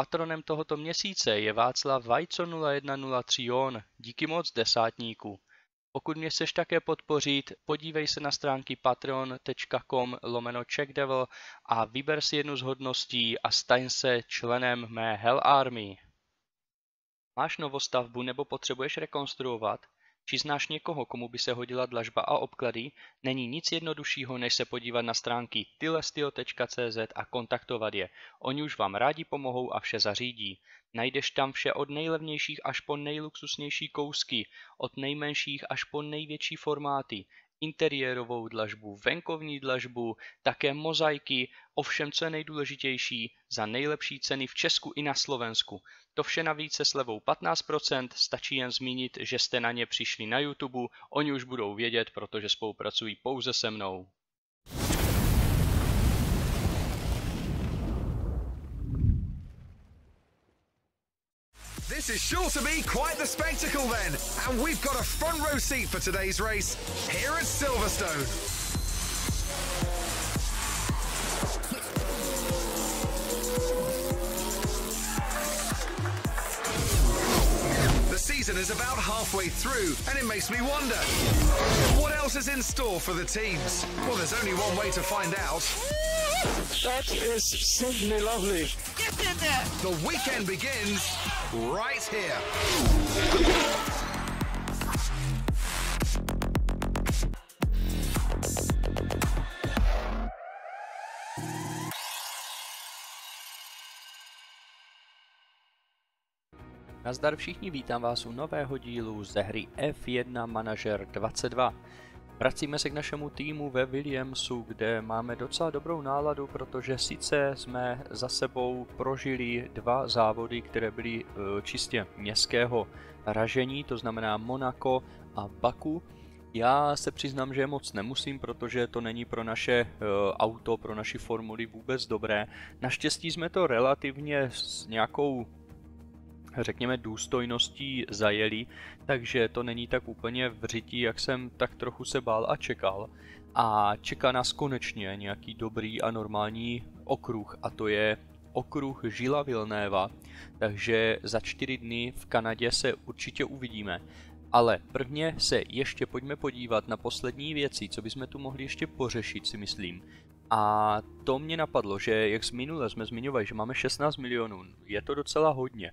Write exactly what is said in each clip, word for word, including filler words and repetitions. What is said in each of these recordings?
Patronem tohoto měsíce je Václav Vajco nula jedna nula tři, díky moc desátníku. Pokud mě chceš také podpořit, podívej se na stránky patreon.com lomeno checkdevil a vyber si jednu z hodností a staň se členem mé Hell Army. Máš novostavbu nebo potřebuješ rekonstruovat? Či znáš někoho, komu by se hodila dlažba a obklady? Není nic jednoduššího, než se podívat na stránky tylestio tečka cé zet a kontaktovat je. Oni už vám rádi pomohou a vše zařídí. Najdeš tam vše od nejlevnějších až po nejluxusnější kousky, od nejmenších až po největší formáty. Interiérovou dlažbu, venkovní dlažbu, také mozaiky, ovšem co je nejdůležitější, za nejlepší ceny v Česku i na Slovensku. To vše navíc se slevou patnáct procent, stačí jen zmínit, že jste na ně přišli na YouTube, oni už budou vědět, protože spolupracují pouze se mnou. This is sure to be quite the spectacle then, and we've got a front row seat for today's race here at Silverstone. The season is about halfway through, and it makes me wonder, what else is in store for the teams? Well, there's only one way to find out. That is simply lovely. Get in there. The weekend begins right here. Nazdar všichni, vítám vás u nového dílu ze hry F jedna Manažer dvacet dva. Vracíme se k našemu týmu ve Williamsu, kde máme docela dobrou náladu, protože sice jsme za sebou prožili dva závody, které byly čistě městského ražení, to znamená Monako a Baku. Já se přiznám, že moc nemusím, protože to není pro naše auto, pro naši formuli vůbec dobré. Naštěstí jsme to relativně s nějakou, řekněme, důstojností zajeli, takže to není tak úplně v řití, jak jsem tak trochu se bál a čekal. A čeká nás konečně nějaký dobrý a normální okruh, a to je okruh Gillesa Villeneuva, takže za čtyři dny v Kanadě se určitě uvidíme. Ale prvně se ještě pojďme podívat na poslední věci, co bychom tu mohli ještě pořešit, si myslím. A to mě napadlo, že jak z minule jsme zmiňovali, že máme šestnáct milionů, je to docela hodně.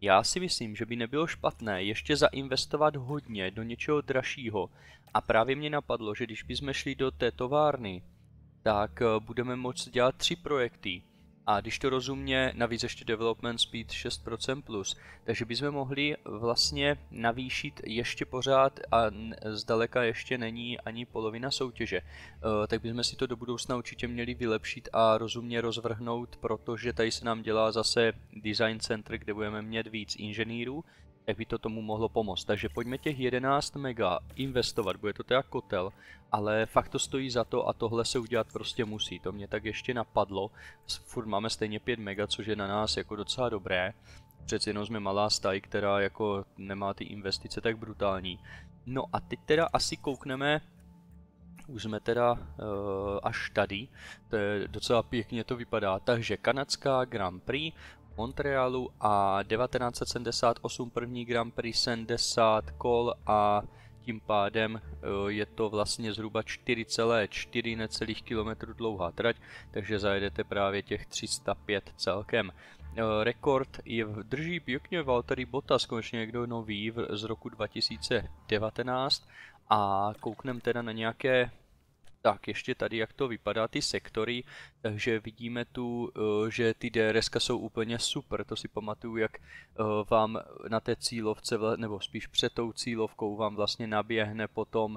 Já si myslím, že by nebylo špatné ještě zainvestovat hodně do něčeho dražšího. A právě mě napadlo, že když bychom šli do té továrny, tak budeme moct dělat tři projekty. A když to rozumně, navíc ještě development speed šest procent plus, takže bychom mohli vlastně navýšit ještě pořád, a zdaleka ještě není ani polovina soutěže, tak bychom si to do budoucna určitě měli vylepšit a rozumně rozvrhnout, protože tady se nám dělá zase design center, kde budeme mít víc inženýrů, tak by to tomu mohlo pomoct. Takže pojďme těch jedenáct mega investovat, bude to teda kotel, ale fakt to stojí za to a tohle se udělat prostě musí, to mě tak ještě napadlo. Furt máme stejně pět mega, což je na nás jako docela dobré, přeci jenom jsme malá staj, která jako nemá ty investice tak brutální. No a teď teda asi koukneme, už jsme teda uh, až tady, to je docela pěkně to vypadá, takže kanadská Grand Prix, Montrealu a devatenáct set sedmdesát osm první Grand Prix, sedmdesát kol a tím pádem je to vlastně zhruba čtyři celá čtyři necelých kilometrů dlouhá trať, takže zajedete právě těch tři sta pět celkem. Rekord je drží pěkně Valtteri Bottas, konečně někdo nový z roku dva tisíce devatenáct, a koukneme teda na nějaké. Tak ještě tady, jak to vypadá, ty sektory, takže vidíme tu, že ty DRSka jsou úplně super, to si pamatuju, jak vám na té cílovce, nebo spíš před tou cílovkou vám vlastně naběhne potom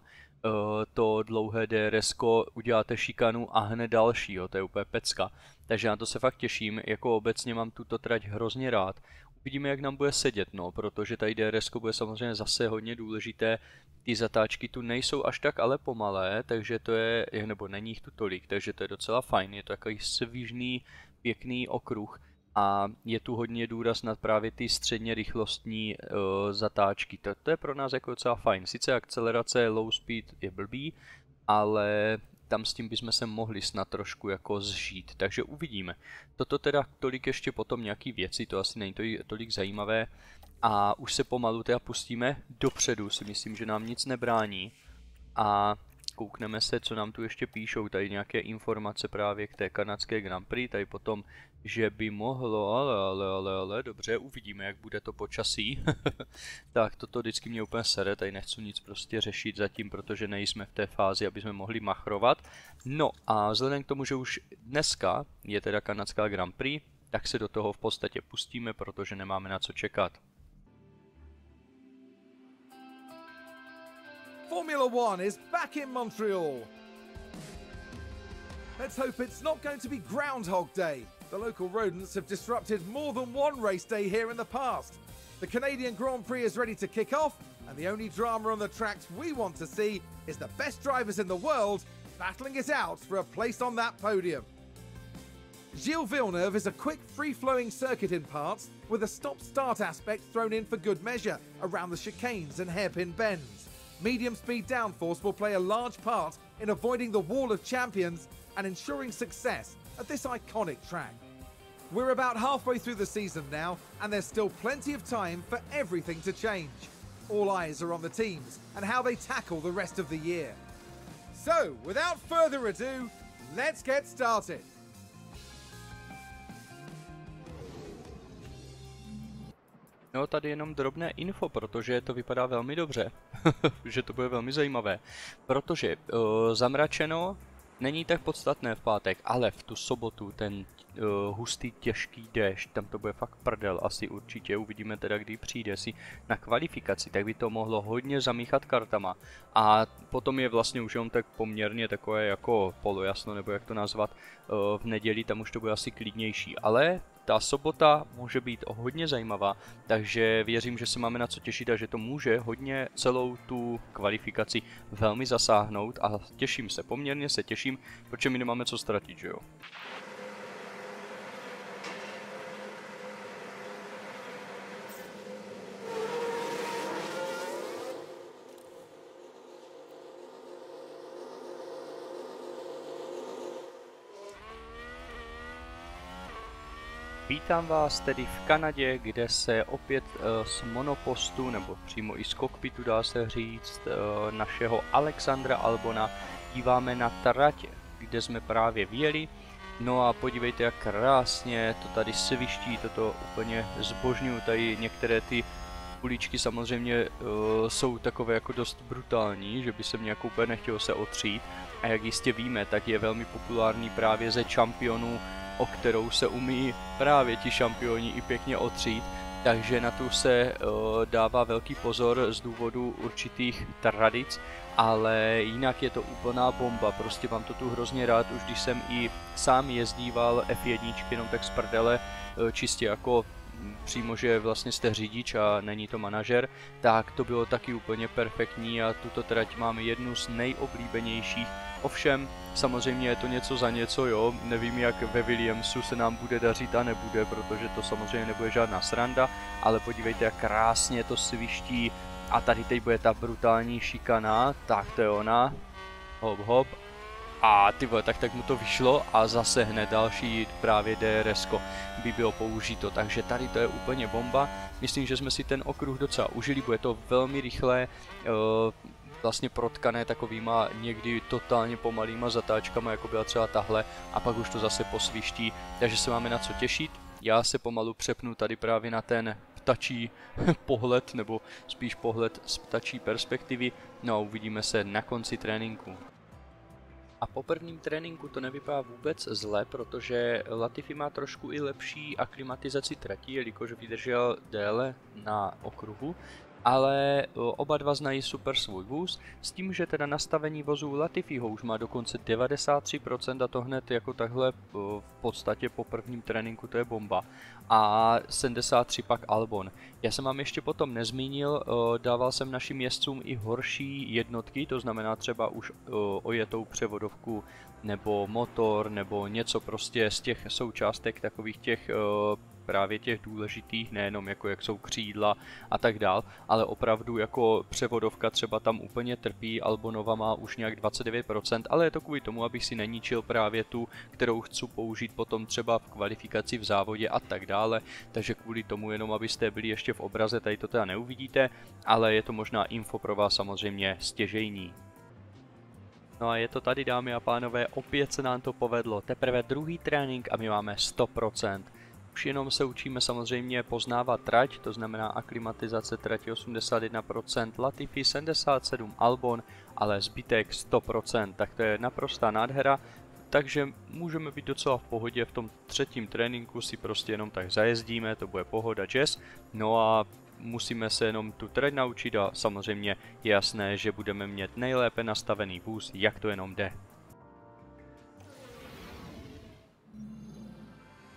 to dlouhé DRSko, uděláte šikanu a hned dalšího, to je úplně pecka. Takže na to se fakt těším, jako obecně mám tuto trať hrozně rád. Uvidíme, jak nám bude sedět, no, protože tady DRSko bude samozřejmě zase hodně důležité. Ty zatáčky tu nejsou až tak ale pomalé, takže to je, nebo není jich tu tolik, takže to je docela fajn, je to takový svižný, pěkný okruh a je tu hodně důraz na právě ty středně rychlostní uh, zatáčky, to, to je pro nás jako docela fajn, sice akcelerace low speed je blbý, ale tam s tím bychom se mohli snad trošku jako zžít, takže uvidíme. Toto teda tolik ještě potom nějaký věci, to asi není tolik zajímavé a už se pomalu teda pustíme dopředu, si myslím, že nám nic nebrání a koukneme se, co nám tu ještě píšou, tady nějaké informace právě k té kanadské Grand Prix, tady potom, že by mohlo, ale, ale, ale, ale, dobře, uvidíme, jak bude to počasí. Tak toto vždycky mě úplně sere, tady nechci nic prostě řešit zatím, protože nejsme v té fázi, aby jsme mohli machrovat. No a vzhledem k tomu, že už dneska je teda kanadská Grand Prix, tak se do toho v podstatě pustíme, protože nemáme na co čekat. Formula One is back in Montreal. Let's hope it's not going to be Groundhog Day. The local rodents have disrupted more than one race day here in the past. The Canadian Grand Prix is ready to kick off, and the only drama on the tracks we want to see is the best drivers in the world battling it out for a place on that podium. Gilles Villeneuve is a quick, free-flowing circuit in parts, with a stop-start aspect thrown in for good measure around the chicanes and hairpin bends. Medium-speed downforce will play a large part in avoiding the wall of champions and ensuring success at this iconic track. We're about halfway through the season now, and there's still plenty of time for everything to change. All eyes are on the teams and how they tackle the rest of the year. So, without further ado, let's get started. No, tady jenom drobné info, protože to vypadá velmi dobře, že to bude velmi zajímavé, protože uh, zamračeno není tak podstatné v pátek, ale v tu sobotu ten uh, hustý těžký déšť, tam to bude fakt prdel asi určitě, uvidíme teda kdy přijde si na kvalifikaci, tak by to mohlo hodně zamíchat kartama a potom je vlastně už on tak poměrně takové jako polojasno, nebo jak to nazvat, uh, v neděli tam už to bude asi klidnější, ale ta sobota může být hodně zajímavá, takže věřím, že se máme na co těšit a že to může hodně celou tu kvalifikaci velmi zasáhnout a těším se, poměrně se těším, protože my nemáme co ztratit, že jo? Vítám vás tedy v Kanadě, kde se opět z monopostu, nebo přímo i z kokpitu dá se říct, našeho Alexandra Albona díváme na trať, kde jsme právě vyjeli. No a podívejte, jak krásně to tady sviští, toto úplně zbožňuju, tady některé ty uličky samozřejmě uh, jsou takové jako dost brutální, že by se mě jako úplně nechtělo se otřít. A jak jistě víme, tak je velmi populární právě ze šampionů, o kterou se umí právě ti šampioni i pěkně otřít, takže na tu se uh, dává velký pozor z důvodu určitých tradic, ale jinak je to úplná bomba, prostě mám to tu hrozně rád, už když jsem i sám jezdíval F jedna, jenom tak z prdele, uh, čistě jako přímo, že vlastně jste řidič a není to manažer, tak to bylo taky úplně perfektní a tuto trať máme jednu z nejoblíbenějších. Ovšem, samozřejmě je to něco za něco, jo, nevím jak ve Williamsu se nám bude dařit a nebude, protože to samozřejmě nebude žádná sranda, ale podívejte, jak krásně to sviští a tady teď bude ta brutální šikana, tak to je ona, hop hop. A ty vole, tak, tak mu to vyšlo a zase hned další právě D R S ko by bylo použito, takže tady to je úplně bomba. Myslím, že jsme si ten okruh docela užili, bude to velmi rychlé, vlastně protkané takovýma někdy totálně pomalýma zatáčkama, jako byla třeba tahle, a pak už to zase posviští, takže se máme na co těšit. Já se pomalu přepnu tady právě na ten ptačí pohled, nebo spíš pohled z ptačí perspektivy, no a uvidíme se na konci tréninku. A po prvním tréninku to nevypadá vůbec zle, protože Latifi má trošku i lepší aklimatizaci trati, jelikož vydržel déle na okruhu, ale oba dva znají super svůj vůz, s tím, že teda nastavení vozu Latifiho už má dokonce devadesát tři procent a to hned jako takhle v podstatě po prvním tréninku, to je bomba. A sedmdesát tři pak Albon. Já jsem vám ještě potom nezmínil, dával jsem našim jezdcům i horší jednotky, to znamená třeba už ojetou převodovku nebo motor nebo něco prostě z těch součástek takových těch právě těch důležitých, nejenom jako jak jsou křídla a tak dál, ale opravdu jako převodovka třeba tam úplně trpí, Albonova má už nějak dvacet devět procent, ale je to kvůli tomu, abych si neníčil právě tu, kterou chci použít potom třeba v kvalifikaci, v závodě a tak dále, takže kvůli tomu jenom, abyste byli ještě v obraze, tady to teda neuvidíte, ale je to možná info pro vás samozřejmě stěžejní. No a je to tady, dámy a pánové, opět se nám to povedlo, teprve druhý trénink a my máme sto procent. Už jenom se učíme samozřejmě poznávat trať, to znamená aklimatizace trati osmdesát jedna procent, Latifi sedmdesát sedm procent, Albon, ale zbytek sto procent, tak to je naprostá nádhera. Takže můžeme být docela v pohodě, v tom třetím tréninku si prostě jenom tak zajezdíme, to bude pohoda, jazz. No a musíme se jenom tu trať naučit a samozřejmě je jasné, že budeme mít nejlépe nastavený vůz, jak to jenom jde.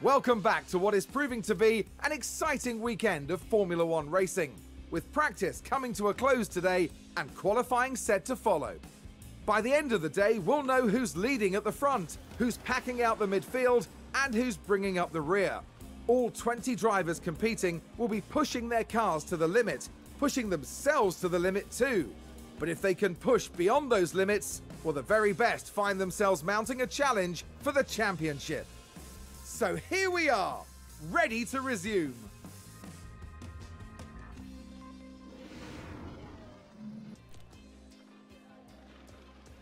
Welcome back to what is proving to be an exciting weekend of Formula One racing, with practice coming to a close today and qualifying said to follow. By the end of the day, we'll know who's leading at the front, who's packing out the midfield, and who's bringing up the rear. All twenty drivers competing will be pushing their cars to the limit, pushing themselves to the limit too. But if they can push beyond those limits, well, the very best find themselves mounting a challenge for the championship. So here we are, ready to resume.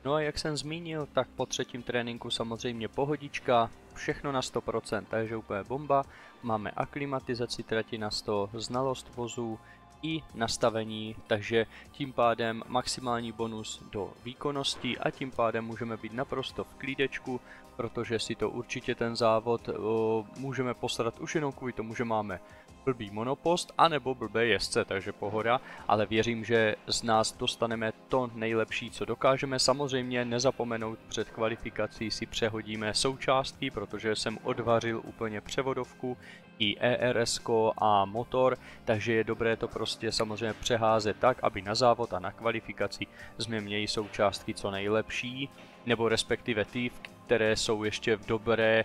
No a jak jsem zmínil, tak po třetím tréninku samozřejmě pohodička, všechno na sto procent, takže úplně bomba. Máme aklimatizaci trati na sto, znalost vozů i nastavení, takže tím pádem maximální bonus do výkonnosti a tím pádem můžeme být naprosto v klídečku, protože si to určitě ten závod o, můžeme postarat už jenom kvůli tomu, že máme blbý monopost anebo blbé jezdce, takže pohoda, ale věřím, že z nás dostaneme to nejlepší, co dokážeme. Samozřejmě nezapomenout, před kvalifikací si přehodíme součástky, protože jsem odvařil úplně převodovku i E R S a motor, takže je dobré to prostě samozřejmě přeházet tak, aby na závod a na kvalifikaci jsme měli součástky co nejlepší, nebo respektive ty, které jsou ještě v dobré e,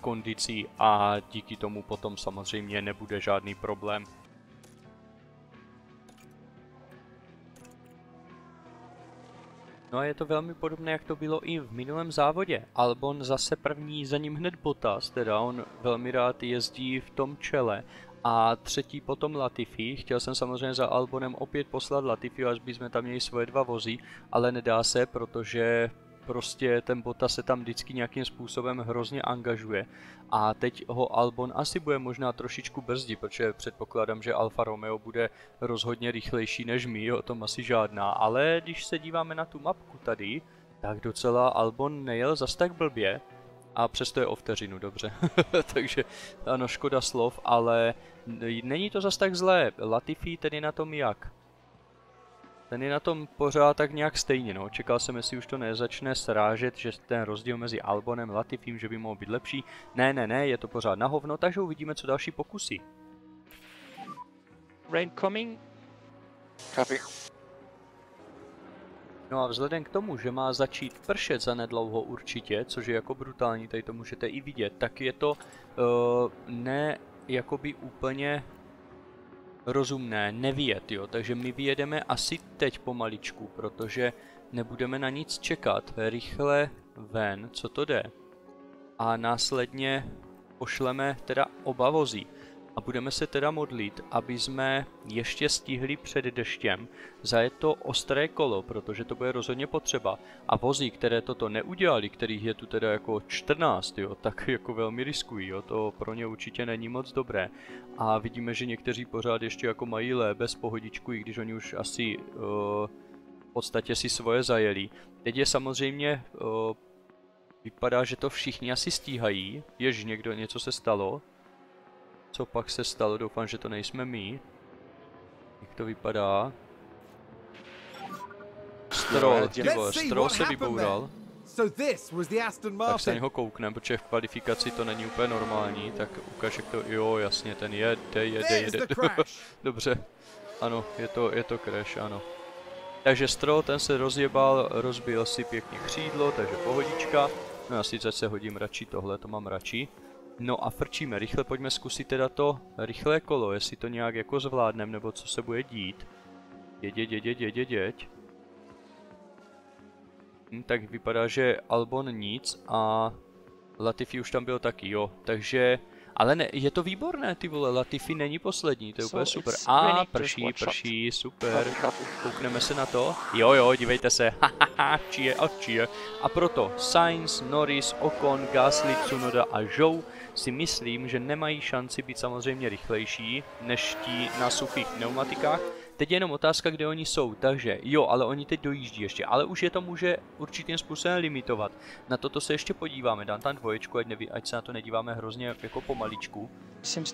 kondici a díky tomu potom samozřejmě nebude žádný problém. No a je to velmi podobné, jak to bylo i v minulém závodě. Albon zase první, za ním hned Bottas, teda on velmi rád jezdí v tom čele. A třetí potom Latifi, chtěl jsem samozřejmě za Albonem opět poslat Latifi, až bychom tam měli svoje dva vozy, ale nedá se, protože prostě ten Bottas se tam vždycky nějakým způsobem hrozně angažuje a teď ho Albon asi bude možná trošičku brzdit, protože předpokládám, že Alfa Romeo bude rozhodně rychlejší než my, o tom asi žádná, ale když se díváme na tu mapku tady, tak docela Albon nejel zas tak blbě a přesto je o vteřinu, dobře, takže ano, škoda slov, ale není to zas tak zlé. Latifi tedy na tom jak? Ten je na tom pořád tak nějak stejně, no. Čekal jsem, jestli už to nezačne srážet, že ten rozdíl mezi Albonem a Latifím, že by mohl být lepší. Ne, ne, ne, je to pořád na hovno, takže uvidíme, co další pokusy. Rain coming. Copy. No a vzhledem k tomu, že má začít pršet zanedlouho určitě, což je jako brutální, tady to můžete i vidět, tak je to uh, ne jakoby úplně rozumné nevyjet, jo, takže my vyjedeme asi teď pomaličku, protože nebudeme na nic čekat, rychle ven, co to jde, a následně pošleme teda oba vozí a budeme se teda modlit, aby jsme ještě stihli před deštěm zajet to ostré kolo, protože to bude rozhodně potřeba a vozy, které toto neudělali, kterých je tu teda jako čtrnáct, jo, tak jako velmi riskují, jo, to pro ně určitě není moc dobré a vidíme, že někteří pořád ještě jako mají lébe z pohodičku, i když oni už asi uh, v podstatě si svoje zajeli. Teď je samozřejmě, uh, vypadá, že to všichni asi stíhají, jež někdo, něco se stalo. Co pak se stalo? Doufám, že to nejsme my. Jak to vypadá? Stroll, ty vole, Stroll se vyboural. Tak se na něho kouknem, protože v kvalifikaci to není úplně normální, tak ukáž, jak to... Jo, jasně, ten jede, jede, jede. Dobře. Ano, je to, je to crash, ano. Takže Stroll, ten se rozjebal, rozbil si pěkně křídlo, takže pohodička. No a sice se hodím radši tohle, to mám radši. No a frčíme rychle, pojďme zkusit teda to rychlé kolo, jestli to nějak jako zvládneme, nebo co se bude dít. Jeď, jeď, jeď, jeď, jeď. Hm, tak vypadá, že Albon nic a Latifi už tam byl taky, jo, takže... Ale ne, je to výborné, ty vole, Latifi není poslední, to je úplně super. A prší, prší, super. Koukneme se na to. Jo, jo, dívejte se, hahaha, čije a čije. A proto Sainz, Norris, Ocon, Gasly, Tsunoda a Zhou si myslím, že nemají šanci být samozřejmě rychlejší než ti na suchých pneumatikách. Teď je jenom otázka, kde oni jsou, takže jo, ale oni teď dojíždí ještě, ale už je to může určitým způsobem limitovat. Na toto se ještě podíváme, dám tam dvoječku, ať, neví, ať se na to nedíváme hrozně jako pomaličku.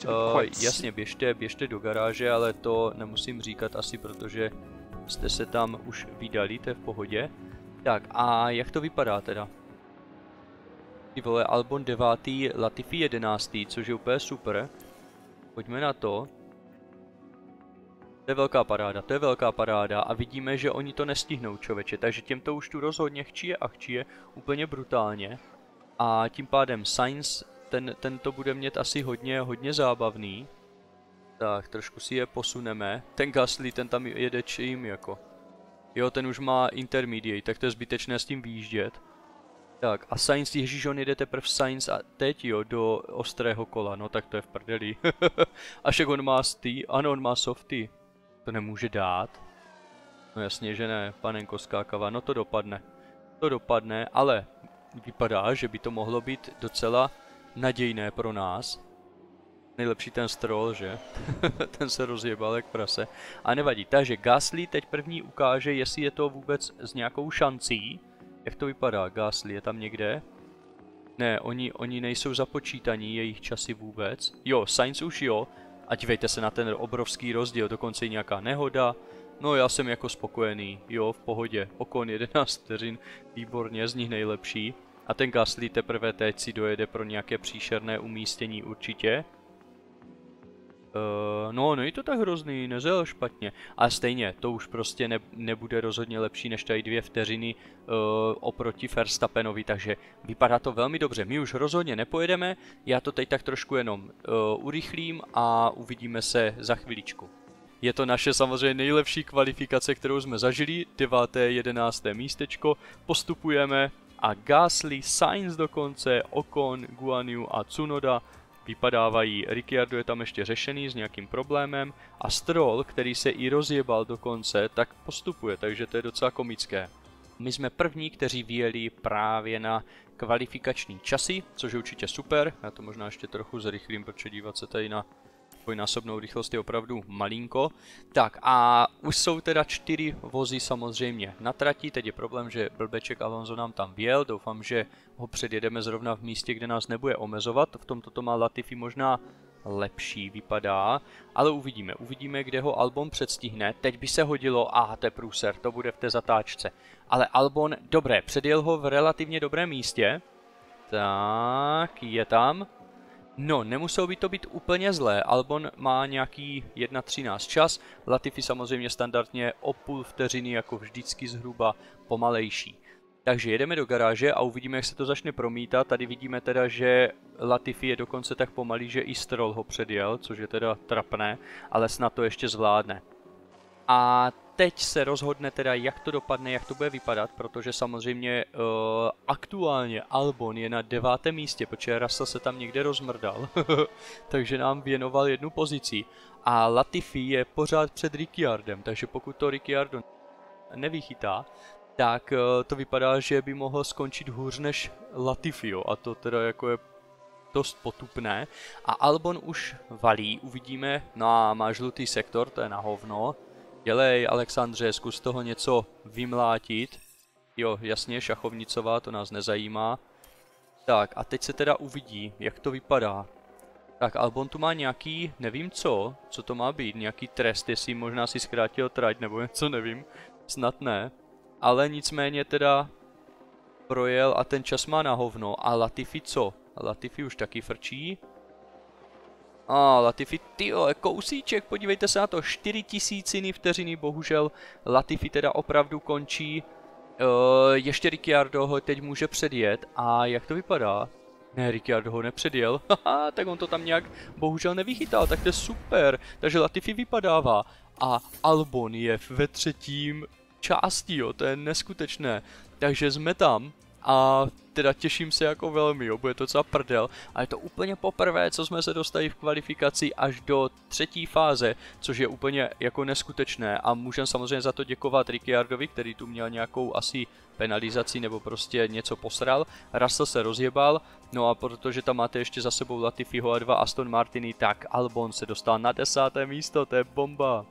Uh, jasně, běžte, běžte do garáže, ale to nemusím říkat asi, protože jste se tam už vydali, to je v pohodě. Tak a jak to vypadá teda? Ty vole, Albon devátý, Latifi jedenáctý, což je úplně super. Pojďme na to. To je velká paráda, to je velká paráda a vidíme, že oni to nestihnou, čověče, takže těm to už tu rozhodně chčije a chčije úplně brutálně a tím pádem Sainz, ten, ten to bude mít asi hodně, hodně zábavný. Tak, trošku si je posuneme, ten Gasly, ten tam jede čím jako, jo, ten už má intermediate, tak to je zbytečné s tím výjíždět. Tak a Sainz, ježíš, on jede teprve Sainz a teď jo, do ostrého kola, no tak to je v prdeli, až jak on má stý, ano, on má softy. To nemůže dát. No jasně, že ne, panenko skákava, no to dopadne. To dopadne, ale vypadá, že by to mohlo být docela nadějné pro nás. Nejlepší ten Stroll, že? Ten se rozjebal jak prase. A nevadí, takže Gasly teď první ukáže, jestli je to vůbec s nějakou šancí. Jak to vypadá, Gasly je tam někde? Ne, oni, oni nejsou započítaní, jejich časy vůbec. Jo, Sainz už jo. A dívejte se na ten obrovský rozdíl, dokonce i nějaká nehoda. No já jsem jako spokojený, jo, v pohodě. Ocon jedenáct vteřin, výborně, z nich nejlepší. A ten Gasly teprve teď si dojede pro nějaké příšerné umístění určitě. Uh, no, není to tak hrozný, nezjel špatně. A stejně, to už prostě ne, nebude rozhodně lepší než tady dvě vteřiny uh, oproti Verstappenovi, takže vypadá to velmi dobře. My už rozhodně nepojedeme, já to teď tak trošku jenom uh, urychlím a uvidíme se za chviličku. Je to naše samozřejmě nejlepší kvalifikace, kterou jsme zažili, deváté, jedenácté místečko, postupujeme a Gasly, Sainz dokonce, Ocon, Guanyu a Tsunoda vypadávají, Ricciardo je tam ještě řešený s nějakým problémem a Stroll, který se i rozjebal dokonce, tak postupuje, takže to je docela komické. My jsme první, kteří vyjeli právě na kvalifikační časy, což je určitě super, já to možná ještě trochu zrychlím, protože dívat se tady na dvojnásobnou rychlost je opravdu malinko. Tak a už jsou teda čtyři vozy samozřejmě na trati, teď je problém, že blbeček Alonso nám tam vjel, doufám, že ho předjedeme zrovna v místě, kde nás nebude omezovat, v tomto to má Latifi možná lepší vypadá, ale uvidíme, uvidíme, kde ho Albon předstihne, teď by se hodilo, a to je průser, to bude v té zatáčce, ale Albon, dobré, předjel ho v relativně dobrém místě, tak je tam. No, nemuselo by to být úplně zlé, Albon má nějaký jedna třináct čas, Latifi samozřejmě standardně o půl vteřiny jako vždycky zhruba pomalejší. Takže jedeme do garáže a uvidíme, jak se to začne promítat, tady vidíme teda, že Latifi je dokonce tak pomalý, že i Stroll ho předjel, což je teda trapné, ale snad to ještě zvládne. A teď se rozhodne teda, jak to dopadne, jak to bude vypadat, protože samozřejmě uh, aktuálně Albon je na devátém místě, protože Russell se tam někde rozmrdal, takže nám věnoval jednu pozici. A Latifi je pořád před Ricciardem, takže pokud to Ricciardo nevychytá, tak uh, to vypadá, že by mohl skončit hůř než Latifi, jo, a to teda jako je dost potupné. A Albon už valí, uvidíme, no a má žlutý sektor, to je na hovno. Dělej, Alexandře, zkus toho něco vymlátit. Jo, jasně, šachovnicová, to nás nezajímá. Tak, a teď se teda uvidí, jak to vypadá. Tak, Albon tu má nějaký, nevím co, co to má být, nějaký trest, jestli možná si zkrátil trať, nebo něco, nevím, snad ne. Ale nicméně teda projel a ten čas má na hovno. A Latifi co? Latifi už taky frčí. A Latifi, tyjo, kousíček, podívejte se na to, čtyři tisíciny vteřiny, bohužel Latifi teda opravdu končí, e, ještě Ricciardo ho teď může předjet a jak to vypadá? Ne, Ricciardo ho nepředjel, haha, tak on to tam nějak bohužel nevychytal, tak to je super, takže Latifi vypadává a Albon je ve třetím části, jo, to je neskutečné, takže jsme tam a teda těším se jako velmi, jo, bude to docela prdel a je to úplně poprvé, co jsme se dostali v kvalifikaci až do třetí fáze, což je úplně jako neskutečné a můžeme samozřejmě za to děkovat Ricciardovi, který tu měl nějakou asi penalizaci nebo prostě něco posral, Russell se rozjebal, no a protože tam máte ještě za sebou Latifiho a dva Aston Martiny, tak Albon se dostal na desáté místo, to je bomba.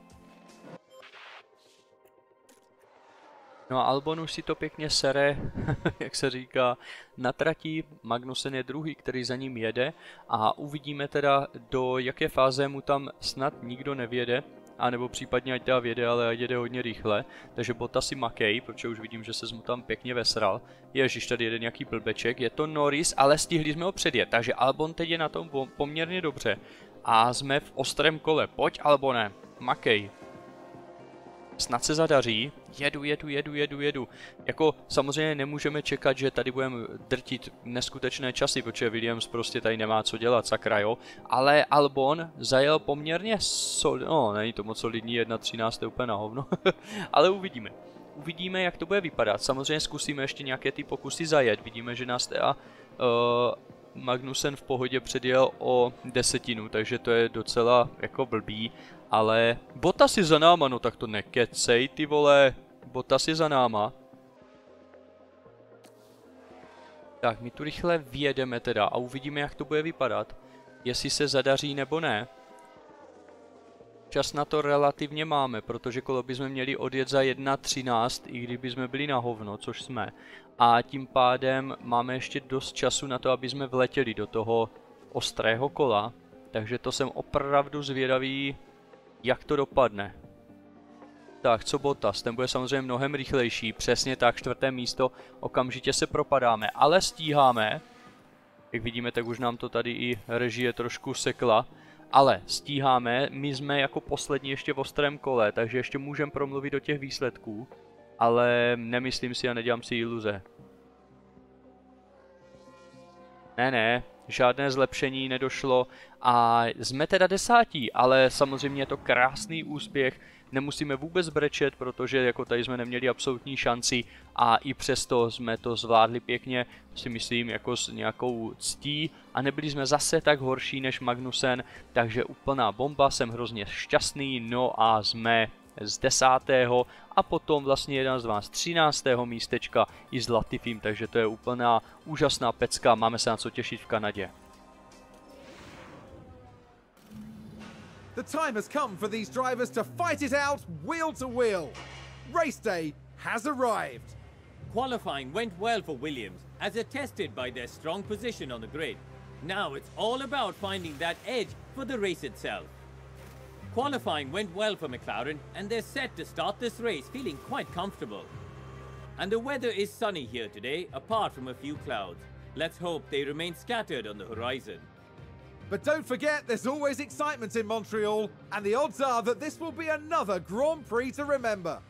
No a Albon už si to pěkně sere, jak se říká, na trati. Magnussen je druhý, který za ním jede a uvidíme teda, do jaké fáze mu tam snad nikdo nevěde, anebo případně ať dá věde, ale jede hodně rychle, takže Bottas si makej, protože už vidím, že se mu tam pěkně vesral. Ježiš, tady jede nějaký blbeček, je to Norris, ale stihli jsme ho předjet, takže Albon teď je na tom poměrně dobře a jsme v ostrém kole, pojď Albone, makej. Snad se zadaří, jedu, jedu, jedu, jedu, jedu. Jako samozřejmě nemůžeme čekat, že tady budeme drtit neskutečné časy, protože Williams prostě tady nemá co dělat, sakra, jo. Ale Albon zajel poměrně solidní, no není to moc solidní, jedna třináct úplně na hovno, ale uvidíme. Uvidíme, jak to bude vypadat, samozřejmě zkusíme ještě nějaké ty pokusy zajet, vidíme, že nás teda uh, Magnussen v pohodě předjel o desetinu, takže to je docela jako blbý. Ale Bottas je za náma, no tak to nekecej, ty vole, Bottas je za náma. Tak, my tu rychle vyjedeme teda a uvidíme, jak to bude vypadat, jestli se zadaří nebo ne. Čas na to relativně máme, protože kolo bychom měli odjet za jedna třináct, i kdyby jsme byli na hovno, což jsme. A tím pádem máme ještě dost času na to, aby jsme vletěli do toho ostrého kola, takže to jsem opravdu zvědavý, jak to dopadne. Tak, co Bottas, ten bude samozřejmě mnohem rychlejší, přesně tak, čtvrté místo, okamžitě se propadáme, ale stíháme, jak vidíme, tak už nám to tady i režie trošku sekla, ale stíháme, my jsme jako poslední ještě v ostrém kole, takže ještě můžeme promluvit do těch výsledků, ale nemyslím si a nedělám si iluze. Ne, ne. Žádné zlepšení nedošlo a jsme teda desátí, ale samozřejmě je to krásný úspěch, nemusíme vůbec brečet, protože jako tady jsme neměli absolutní šanci a i přesto jsme to zvládli pěkně, si myslím, jako s nějakou ctí a nebyli jsme zase tak horší než Magnussen, takže úplná bomba, jsem hrozně šťastný, no a jsme z desátého a potom vlastně jeden z vás z třináctého místečka i s Latifim, takže to je úplná úžasná pecka, máme se na co těšit v Kanadě. The time has come for these drivers to fight it out wheel to wheel. Race day has arrived. Qualifying went well for Williams, as attested by their strong position on the grid. Now it's all about finding that edge for the race itself. Qualifying went well for McLaren and they're set to start this race feeling quite comfortable. And the weather is sunny here today, apart from a few clouds. Let's hope they remain scattered on the horizon. But don't forget, there's always excitement in Montreal and the odds are that this will be another Grand Prix to remember.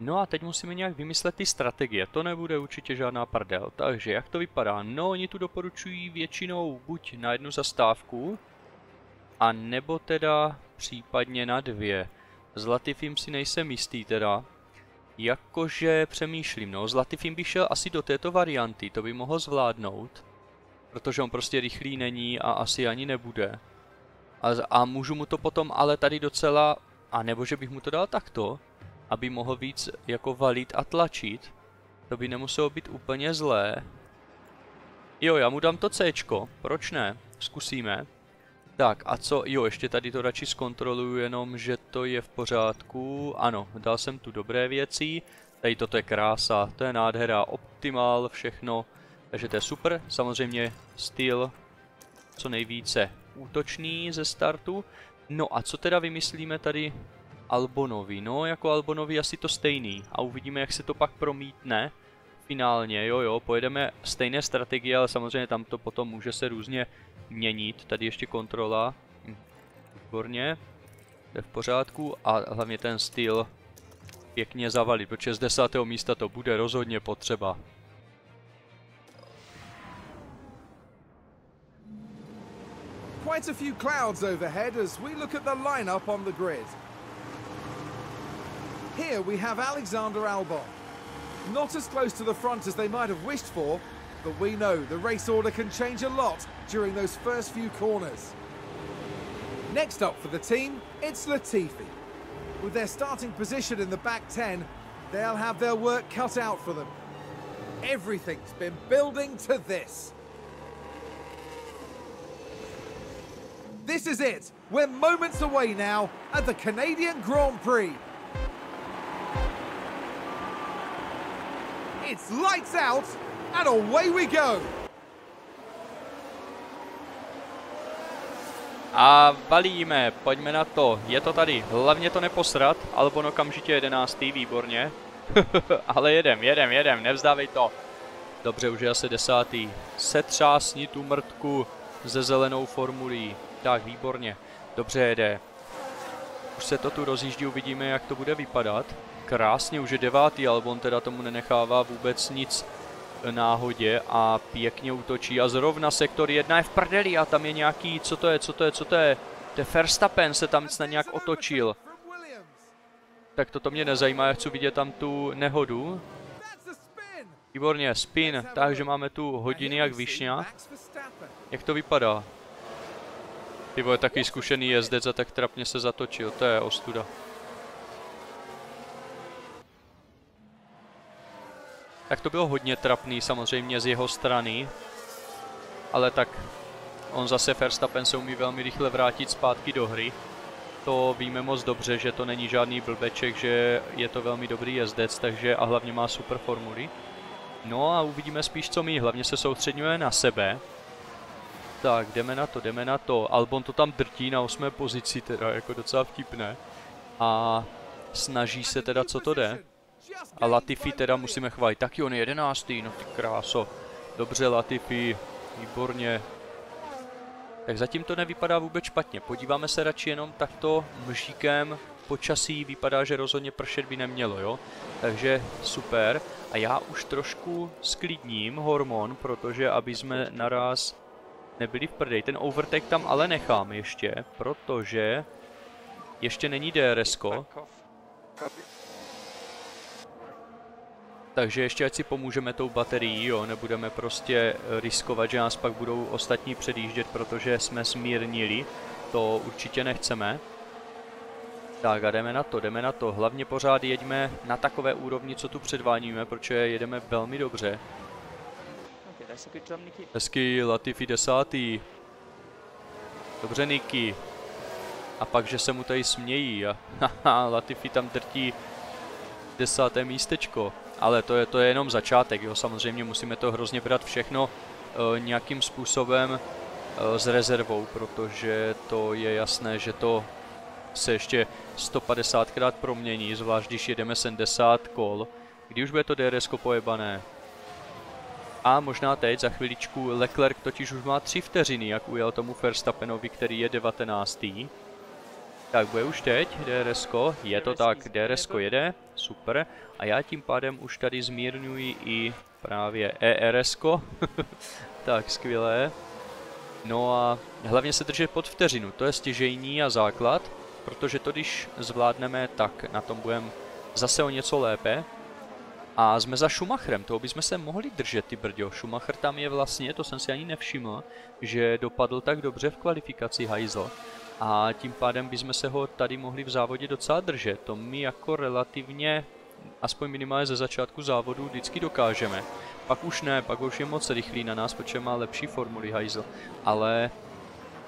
No a teď musíme nějak vymyslet ty strategie, to nebude určitě žádná prdel, takže jak to vypadá? No, oni tu doporučují většinou buď na jednu zastávku, a nebo teda případně na dvě. S Latifim si nejsem jistý teda, jakože přemýšlím, no, s Latifim by šel asi do této varianty, to by mohl zvládnout, protože on prostě rychlý není a asi ani nebude. A, a můžu mu to potom ale tady docela, a nebo že bych mu to dal takto, aby mohl víc jako valit a tlačit, to by nemuselo být úplně zlé. Jo, já mu dám to Cčko, proč ne, zkusíme. Tak a co, jo, ještě tady to radši zkontroluju jenom, že to je v pořádku, ano, dal jsem tu dobré věci, tady toto je krása, to je nádhera, optimál, všechno, takže to je super, samozřejmě styl co nejvíce útočný ze startu. No a co teda vymyslíme tady Albonovi, no jako Albonovi asi to stejný a uvidíme, jak se to pak promítne finálně, jo jo, pojedeme stejné strategie, ale samozřejmě tam to potom může se různě měnit, tady ještě kontrola, výborně, to je v pořádku a hlavně ten styl pěkně zavalit, protože z desátého místa to bude rozhodně potřeba. Quite a few clouds overhead as we look at the lineup on the grid. Here we have Alexander Albon. Not as close to the front as they might have wished for, but we know the race order can change a lot during those first few corners. Next up for the team, it's Latifi. With their starting position in the back ten, they'll have their work cut out for them. Everything's been building to this. This is it. We're moments away now at the Canadian Grand Prix. It's lights out, and away we go. A valíme, pojďme na to. Je to tady. Hlavně to neposrat. Albon okamžitě jedenáctý, výborně. Ale jedem, jedem, jedem, nevzdávej to. Dobře, už je asi desátý. Setřásni tu mrtku ze zelenou formulí. Tak, výborně. Dobře jede. Už se to tu rozjíždí, uvidíme, jak to bude vypadat. Krásně, už je devátý, Albon teda tomu nenechává vůbec nic náhodě a pěkně útočí. A zrovna sektor jedna je v prdeli a tam je nějaký, co to je, co to je, co to je? Te Verstappen se tam snad nějak otočil. Tak toto mě nezajímá, já chci vidět tam tu nehodu. Výborně, spin, takže máme tu hodiny jak višňa. Jak to vypadá? Ty vole, takový zkušený jezdec a tak trapně se zatočil, to je ostuda. Tak to bylo hodně trapný samozřejmě z jeho strany, ale tak on zase Verstappen se umí velmi rychle vrátit zpátky do hry. To víme moc dobře, že to není žádný blbeček, že je to velmi dobrý jezdec, takže a hlavně má super formuly. No a uvidíme spíš, co mí, hlavně se soustředňuje na sebe. Tak, jdeme na to, jdeme na to. Albon to tam drtí na osmé pozici, teda jako docela vtipné. A snaží se teda, co to jde. A Latifi teda musíme chválit. Taky on je jedenáctý, no ty kráso. Dobře Latifi, výborně. Tak zatím to nevypadá vůbec špatně. Podíváme se radši jenom takto mžíkem. Počasí vypadá, že rozhodně pršet by nemělo, jo. Takže super. A já už trošku sklidním hormon, protože aby jsme naraz nebyli v prdej. Ten overtake tam ale nechám ještě, protože ještě není DRSko. Takže ještě ať si pomůžeme tou baterií, jo, nebudeme prostě riskovat, že nás pak budou ostatní předjíždět, protože jsme smírnili, to určitě nechceme. Tak a jdeme na to, jdeme na to, hlavně pořád jeďme na takové úrovni, co tu předváníme, protože jedeme velmi dobře. Hezky, Latifi desátý. Dobře, Niky. A pak, že se mu tady smějí a haha, Latifi tam drtí desáté místečko. Ale to je, to je jenom začátek, jo, samozřejmě musíme to hrozně brát všechno e, nějakým způsobem e, s rezervou, protože to je jasné, že to se ještě sto padesátkrát promění, zvlášť když jedeme sedmdesát kol, kdy už bude to DRSko pojebané. A možná teď, za chviličku, Leclerc totiž už má tři vteřiny, jak ujel tomu Verstappenovi, který je devatenáctý. Tak bude už teď DRSko, je to tak, DRSko jede, super. A já tím pádem už tady zmírňuji i právě ERSko, tak skvělé. No a hlavně se držet pod vteřinu, to je stěžejní a základ, protože to když zvládneme, tak na tom budeme zase o něco lépe. A jsme za Schumacherem, toho bychom se mohli držet, ty brďo. Schumacher tam je vlastně, to jsem si ani nevšiml, že dopadl tak dobře v kvalifikaci hajzl. A tím pádem bychom se ho tady mohli v závodě docela držet. To my jako relativně, aspoň minimálně ze začátku závodu, vždycky dokážeme. Pak už ne, pak už je moc rychlý na nás, protože má lepší formuli hajzl. Ale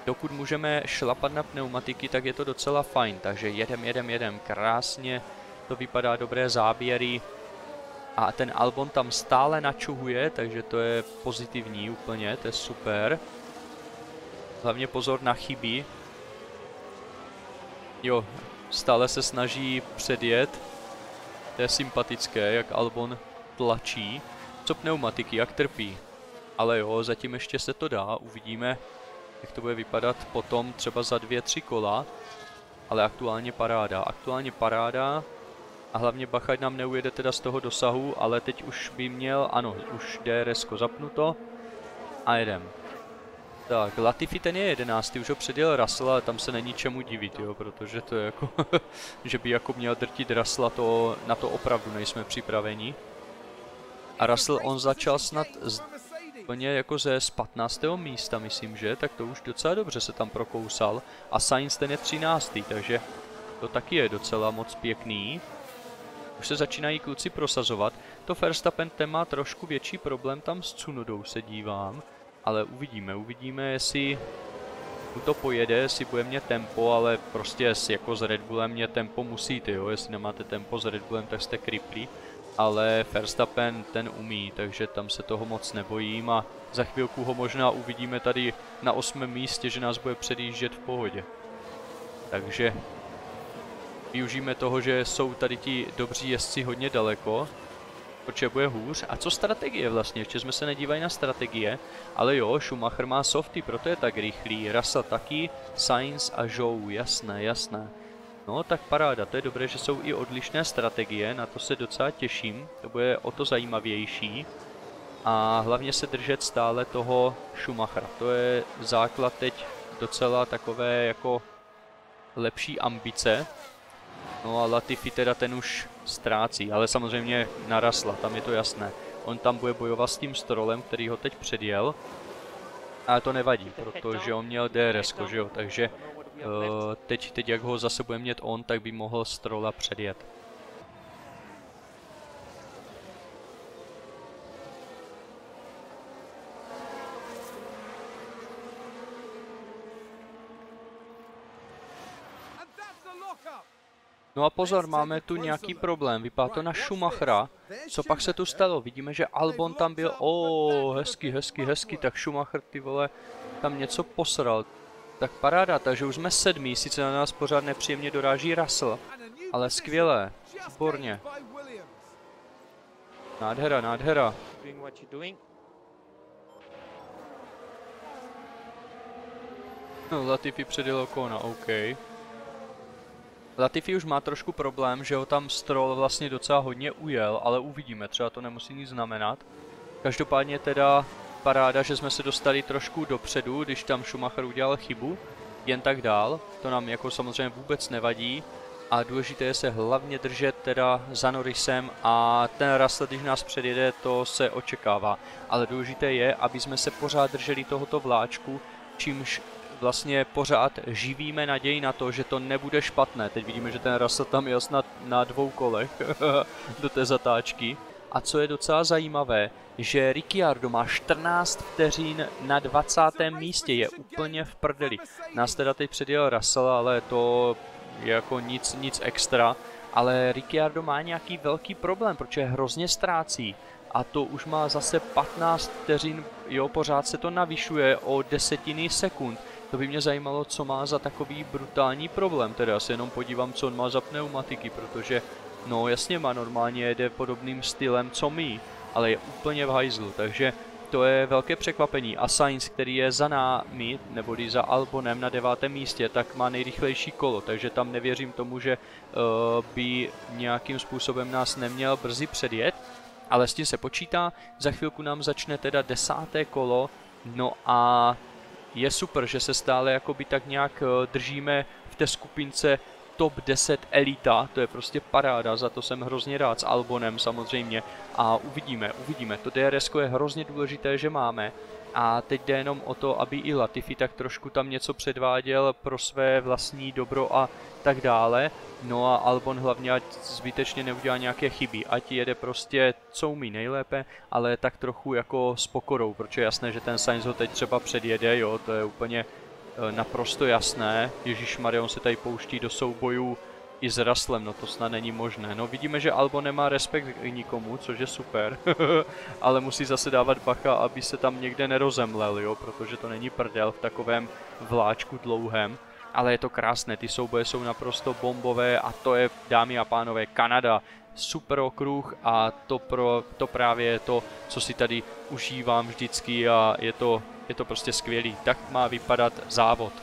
dokud můžeme šlapat na pneumatiky, tak je to docela fajn. Takže jedem, jedem, jedem, krásně. To vypadá dobré záběry. A ten Albon tam stále načuhuje, takže to je pozitivní úplně, to je super. Hlavně pozor na chyby. Jo, stále se snaží předjet. To je sympatické, jak Albon tlačí. Co pneumatiky, jak trpí. Ale jo, zatím ještě se to dá, uvidíme, jak to bude vypadat potom třeba za dvě, tři kola. Ale aktuálně paráda, aktuálně paráda. A hlavně bacha, nám neujede teda z toho dosahu, ale teď už by měl, ano, už D R S ko zapnuto. A jedem. Tak, Latifi ten je jedenáctý, už ho předjel Russell, ale tam se není čemu divit, jo, protože to je jako, že by jako měl drtit Russell, to na to opravdu nejsme připraveni. A Russell, on začal snad z, plně jako ze z patnáctého místa, myslím, že, tak to už docela dobře se tam prokousal. A Sainz ten je třináctý, takže to taky je docela moc pěkný. Už se začínají kluci prosazovat. To Verstappen ten má trošku větší problém tam s Tsunodou, se dívám. Ale uvidíme, uvidíme, jestli mu to pojede, jestli bude mě tempo, ale prostě jako s Red Bullem mě tempo musíte, jo. Jestli nemáte tempo s Red Bullem, tak jste kriplí. Ale Verstappen ten umí, takže tam se toho moc nebojím a za chvilku ho možná uvidíme tady na osmém místě, že nás bude předjíždět v pohodě. Takže využijeme toho, že jsou tady ti dobří jezdci hodně daleko. Potřebuje hůř. A co strategie vlastně? Ještě jsme se nedívali na strategie. Ale jo, Schumacher má softy, proto je tak rychlý. Russell taky, Sainz a Zhou. Jasné, jasné. No tak paráda, to je dobré, že jsou i odlišné strategie. Na to se docela těším. To bude o to zajímavější. A hlavně se držet stále toho Schumachera. To je základ teď docela takové jako lepší ambice. No a Latifi teda ten už ztrácí, ale samozřejmě narasla, tam je to jasné. On tam bude bojovat s tím Strollem, který ho teď předjel. Ale to nevadí, protože on měl D R S ko, že jo, takže uh, teď, teď jak ho zase bude mít on, tak by mohl Strolla předjet. No a pozor, máme tu nějaký problém, vypadá to na Schumachera, co pak se tu stalo, vidíme, že Albon tam byl, o, hezky, hezky, hezky, tak Schumacher, ty vole, tam něco posral, tak paráda, takže už jsme sedmí, sice na nás pořád nepříjemně doráží Russell, ale skvělé, výborně, nádhera, nádhera. No, Latifi předjel Ocona, OK. Latifi už má trošku problém, že ho tam Stroll vlastně docela hodně ujel, ale uvidíme, třeba to nemusí nic znamenat. Každopádně teda paráda, že jsme se dostali trošku dopředu, když tam Schumacher udělal chybu, jen tak dál, to nám jako samozřejmě vůbec nevadí. A důležité je se hlavně držet teda za Norrisem a ten Russell, když nás předjede, to se očekává. Ale důležité je, aby jsme se pořád drželi tohoto vláčku, čímž vlastně pořád živíme naději na to, že to nebude špatné. Teď vidíme, že ten Russell tam jel snad na dvou kolech do té zatáčky. A co je docela zajímavé, že Ricciardo má čtrnáct vteřin na dvacátém místě, je úplně v prdeli. Nás teda teď předjel Russell, ale to je jako nic, nic extra. Ale Ricciardo má nějaký velký problém, protože hrozně ztrácí. A to už má zase patnáct vteřin, jo, pořád se to navyšuje o desetiny sekund. To by mě zajímalo, co má za takový brutální problém, teda já se jenom podívám, co on má za pneumatiky, protože, no jasně má, normálně jede podobným stylem, co my, ale je úplně v hajzlu, takže to je velké překvapení. A Sainz, který je za námi, nebo za Albonem na devátém místě, tak má nejrychlejší kolo, takže tam nevěřím tomu, že uh, by nějakým způsobem nás neměl brzy předjet, ale s tím se počítá, za chvilku nám začne teda desáté kolo, no a je super, že se stále jakoby tak nějak držíme v té skupince top deset elita, to je prostě paráda, za to jsem hrozně rád s Albonem samozřejmě a uvidíme, uvidíme, to D R S ko je hrozně důležité, že máme a teď jde jenom o to, aby i Latifi tak trošku tam něco předváděl pro své vlastní dobro a tak dále, no a Albon hlavně ať zbytečně neudělá nějaké chyby, ať jede prostě co umí nejlépe, ale tak trochu jako s pokorou, protože je jasné, že ten Sainz ho teď třeba předjede, jo, to je úplně naprosto jasné. Ježišmarja, on se tady pouští do soubojů i s Russellem, no to snad není možné. No vidíme, že Albon nemá respekt k nikomu, což je super, ale musí zase dávat bacha, aby se tam někde nerozemlel, jo, protože to není prdel v takovém vláčku dlouhém. Ale je to krásné, ty souboje jsou naprosto bombové a to je, dámy a pánové, Kanada. Super okruh a to, pro, to právě je to, co si tady užívám vždycky a je to, je to prostě skvělý. Tak má vypadat závod.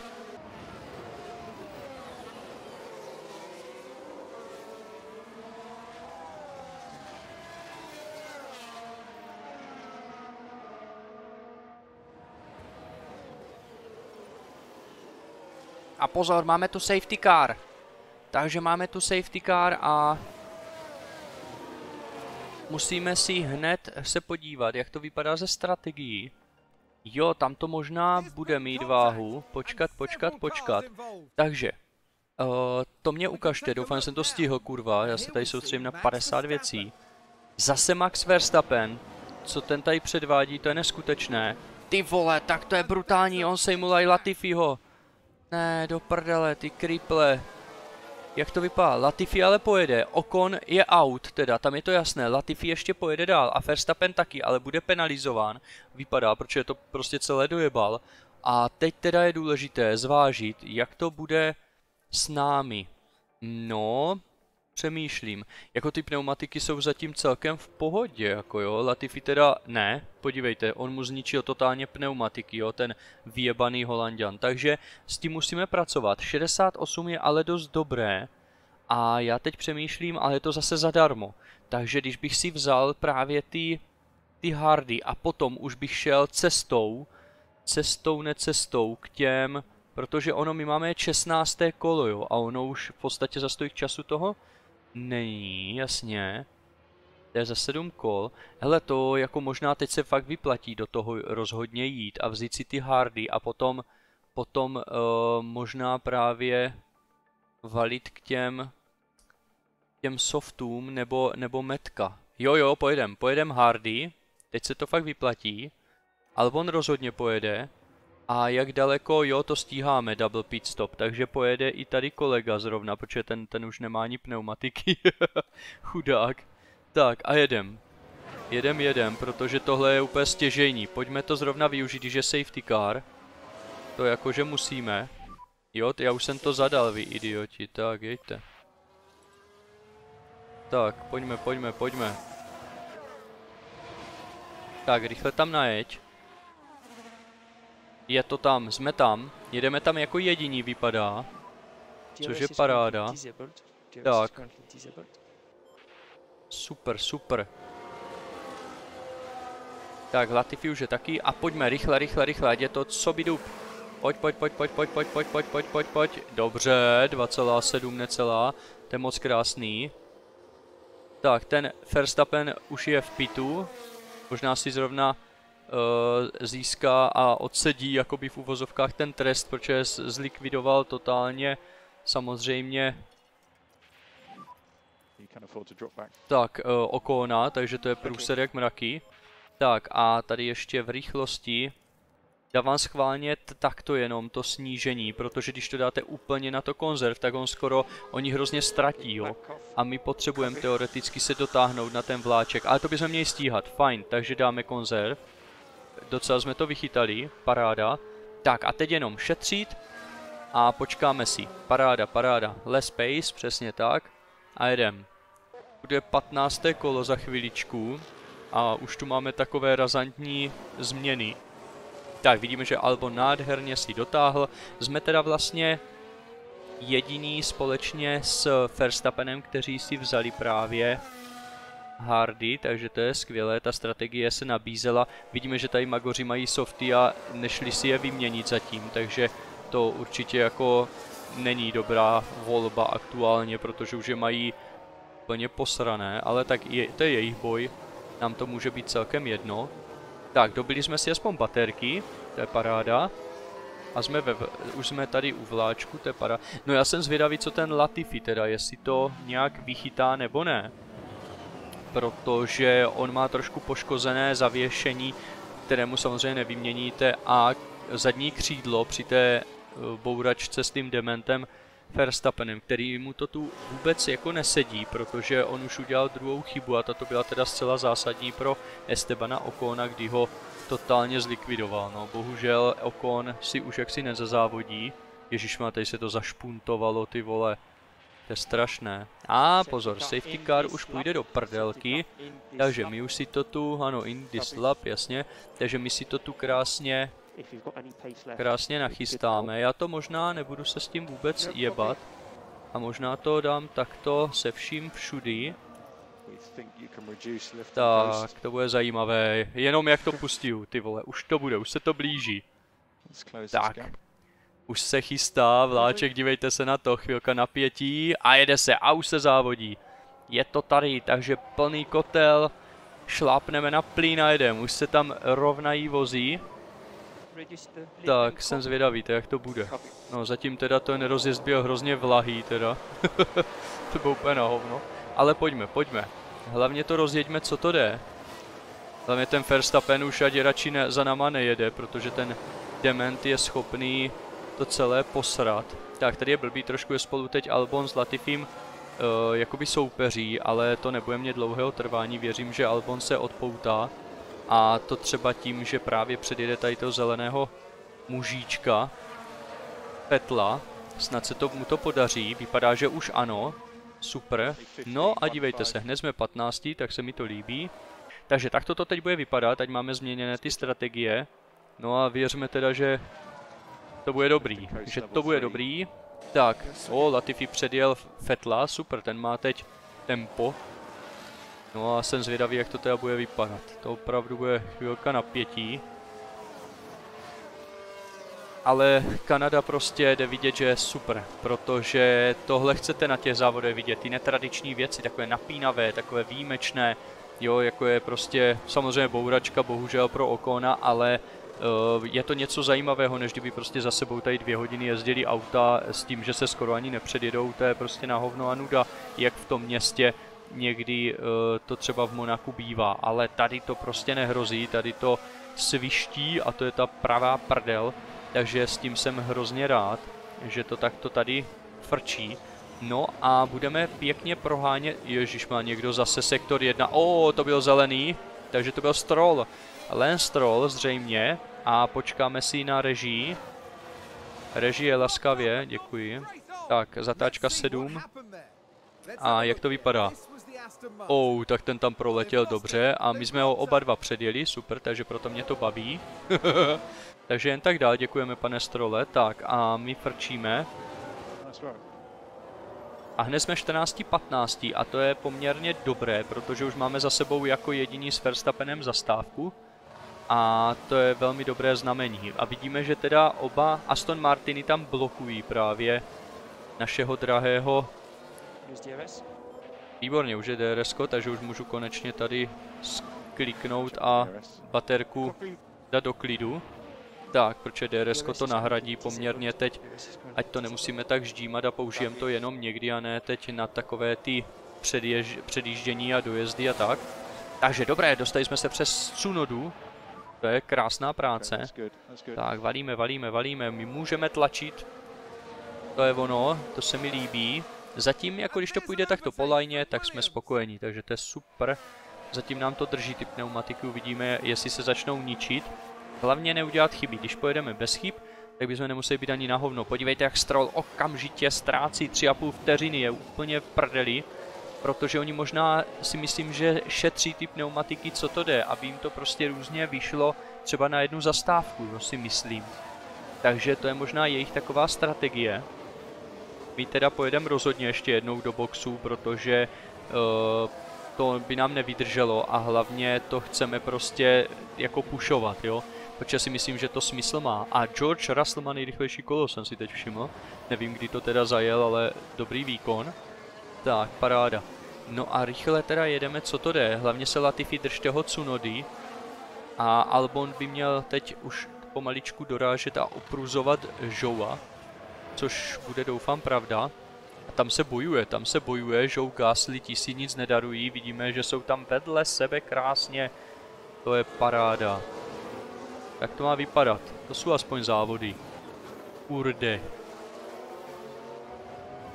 a pozor, máme tu safety car. Takže máme tu safety car a musíme si hned se podívat, jak to vypadá ze strategií. Jo, tam to možná bude mít váhu. Počkat, počkat, počkat. Takže, uh, to mě ukažte, doufám, že jsem to stihl, kurva, já se tady soustředím na padesát věcí. Zase Max Verstappen, co ten tady předvádí, to je neskutečné. Ty vole, tak to je brutální, on sejmulaj Latifiho. Ne, do prdele, ty kriple. Jak to vypadá? Latifi ale pojede, Ocon je out, teda, tam je to jasné, Latifi ještě pojede dál a Verstappen taky, ale bude penalizován, vypadá, protože to prostě celé dojebal. A teď teda je důležité zvážit, jak to bude s námi. No, přemýšlím, jako ty pneumatiky jsou zatím celkem v pohodě, jako jo, Latifi teda ne, podívejte, on mu zničil totálně pneumatiky, jo, ten vyjebaný Holanďan, takže s tím musíme pracovat, šedesát osm je ale dost dobré a já teď přemýšlím, ale je to zase zadarmo, takže když bych si vzal právě ty, ty hardy a potom už bych šel cestou, cestou necestou k těm, protože ono my máme šestnácté kolo, jo, a ono už v podstatě za stolik času toho není, jasně. To je za sedm kol. Hele, to jako možná teď se fakt vyplatí do toho rozhodně jít a vzít si ty hardy a potom, potom uh, možná právě valit k těm, těm softům nebo, nebo metka. Jo, jo, pojedem, pojedem hardy. Teď se to fakt vyplatí. Albon rozhodně pojede. A jak daleko, jo, to stíháme, double pit stop, takže pojede i tady kolega zrovna, protože ten, ten už nemá ani pneumatiky, chudák. Tak a jedem, jedem, jedem, protože tohle je úplně stěžejní, pojďme to zrovna využít, když je safety car, to jakože musíme, jo, já už jsem to zadal, vy idioti, tak jeďte. Tak, pojďme, pojďme, pojďme. Tak, rychle tam najeď. Je to tam, jsme tam, jedeme tam jako jediní vypadá, což je paráda. Tak. Super, super. Tak, Latifi už je taky a pojďme, rychle, rychle, rychle, ať je to co by dup. Pojď, pojď, pojď, pojď, pojď, pojď, pojď, pojď, pojď, pojď, pojď. Dobře, dva celá sedm necelá, to je moc krásný. Tak, ten Verstappen už je v pitu, možná si zrovna získá a odsedí jakoby v uvozovkách ten trest, protože zlikvidoval totálně samozřejmě tak Okona, takže to je průser jak mraky. Tak a tady ještě v rychlosti dávám schválně takto jenom to snížení, protože když to dáte úplně na to konzerv, tak on skoro, oni hrozně ztratí, jo. A my potřebujeme teoreticky se dotáhnout na ten vláček, ale to bychom měli stíhat, fajn, takže dáme konzerv. Docela jsme to vychytali, paráda. Tak a teď jenom šetřit a počkáme si. Paráda, paráda, less pace, přesně tak. A jedem. Bude patnácté kolo za chviličku a už tu máme takové razantní změny. Tak vidíme, že Albon nádherně si dotáhl. Jsme teda vlastně jediní společně s Verstappenem, kteří si vzali právě hardy, takže to je skvělé, ta strategie se nabízela. Vidíme, že tady magoři mají softy a nešli si je vyměnit zatím, takže to určitě jako není dobrá volba aktuálně, protože už je mají plně posrané, ale tak je, to je jejich boj, nám to může být celkem jedno. Tak, dobili jsme si aspoň baterky, to je paráda. A jsme ve, už jsme tady u vláčku, to je paráda. No já jsem zvědavý, co ten Latifi teda, jestli to nějak vychytá nebo ne. Protože on má trošku poškozené zavěšení, kterému samozřejmě nevyměníte, a zadní křídlo při té bouračce s tím dementem Verstappenem, který mu to tu vůbec jako nesedí, protože on už udělal druhou chybu a tato byla teda zcela zásadní pro Estebana Ocona, kdy ho totálně zlikvidoval. No, bohužel Ocon si už jaksi nezazávodí. Ježišmá, tady se to zašpuntovalo, ty vole. To je strašné. A pozor, safety car už půjde do prdelky, takže my už si to tu, ano, in this lap, jasně, takže my si to tu krásně, krásně nachystáme. Já to možná nebudu se s tím vůbec jebat a možná to dám takto se vším všudy. Tak, to bude zajímavé, jenom jak to pustí, ty vole, už to bude, už se to blíží. Tak. Už se chystá vláček, dívejte se na to, chvilka napětí a jede se a už se závodí. Je to tady, takže plný kotel, šlápneme na plyn a jedeme, už se tam rovnají vozí. Tak, jsem zvědavý, to jak to bude. No zatím teda ten rozjezd byl hrozně vlahý teda, to bylo úplně na hovno. Ale pojďme, pojďme, hlavně to rozjeďme, co to jde. Hlavně ten Verstappen už ať radši ne, za náma nejede, protože ten dement je schopný to celé posrat. Tak, tady je blbý, trošku je spolu teď Albon s Latifim uh, jakoby soupeří, ale to nebude mít dlouhého trvání, věřím, že Albon se odpoutá. A to třeba tím, že právě předjede tady toho zeleného mužíčka, Vettela, snad se to mu to podaří, vypadá, že už ano, super. No a dívejte se, hned jsme patnáctí, tak se mi to líbí. Takže takto to teď bude vypadat, ať máme změněné ty strategie. No a věřme teda, že to bude dobrý, že to bude dobrý. Tak, o, Latifi předjel Vettela, super, ten má teď tempo. No a jsem zvědavý, jak to teda bude vypadat. To opravdu bude chvilka napětí. Ale Kanada prostě jde vidět, že je super, protože tohle chcete na těch závodech vidět, ty netradiční věci, takové napínavé, takové výjimečné. Jo, jako je prostě samozřejmě bouračka, bohužel pro Okona, ale uh, je to něco zajímavého, než kdyby prostě za sebou tady dvě hodiny jezdili auta s tím, že se skoro ani nepředjedou, to je prostě na hovno a nuda, jak v tom městě někdy uh, to třeba v Monaku bývá, ale tady to prostě nehrozí, tady to sviští a to je ta pravá prdel, takže s tím jsem hrozně rád, že to takto tady frčí. No a budeme pěkně prohánět, ježiš, má někdo zase sektor jedna, o, to byl zelený, takže to byl Stroll, Lance Stroll zřejmě a počkáme si na režii, režie laskavě, děkuji, tak zatáčka sedm a jak to vypadá, o, tak ten tam proletěl dobře a my jsme ho oba dva předjeli, super, takže proto mě to baví, takže jen tak dál, děkujeme pane Strolle, tak a my frčíme. A hned jsme čtrnáct patnáct a to je poměrně dobré, protože už máme za sebou jako jediní s Verstappenem zastávku. A to je velmi dobré znamení. A vidíme, že teda oba Aston Martiny tam blokují právě našeho drahého. Výborně, už je D R S ko, takže už můžu konečně tady kliknout a baterku dát do klidu. Tak, protože D R S ko to nahradí poměrně teď, ať to nemusíme tak ždímat a použijeme to jenom někdy a ne teď na takové ty předjež, předjíždění a dojezdy a tak. Takže dobré, dostali jsme se přes Tsunodu, to je krásná práce. Tak, valíme, valíme, valíme, my můžeme tlačit, to je ono, to se mi líbí. Zatím, jako když to půjde takto po lajně, tak jsme spokojení, takže to je super. Zatím nám to drží ty pneumatiky, uvidíme, jestli se začnou ničit. Hlavně neudělat chyby, když pojedeme bez chyb, tak bychom nemuseli být ani na hovno. Podívejte, jak Stroll okamžitě ztrácí tři a půl vteřiny, je úplně v prdeli, protože oni možná si myslím, že šetří ty pneumatiky, co to jde, aby jim to prostě různě vyšlo třeba na jednu zastávku, no si myslím. Takže to je možná jejich taková strategie. My teda pojedeme rozhodně ještě jednou do boxu, protože uh, to by nám nevydrželo a hlavně to chceme prostě jako pušovat, jo. Protože si myslím, že to smysl má. A George Russell má nejrychlejší kolo, jsem si teď všiml. Nevím, kdy to teda zajel, ale dobrý výkon. Tak, paráda. No a rychle teda jedeme, co to jde. Hlavně se Latifi držte ho Tsunody. A Albon by měl teď už pomaličku dorážet a opruzovat Zhoua. Což bude, doufám, pravda. A tam se bojuje, tam se bojuje. Zhou Guanyu, ti si nic nedarují. Vidíme, že jsou tam vedle sebe krásně. To je paráda. Tak to má vypadat. To jsou aspoň závody. Urde.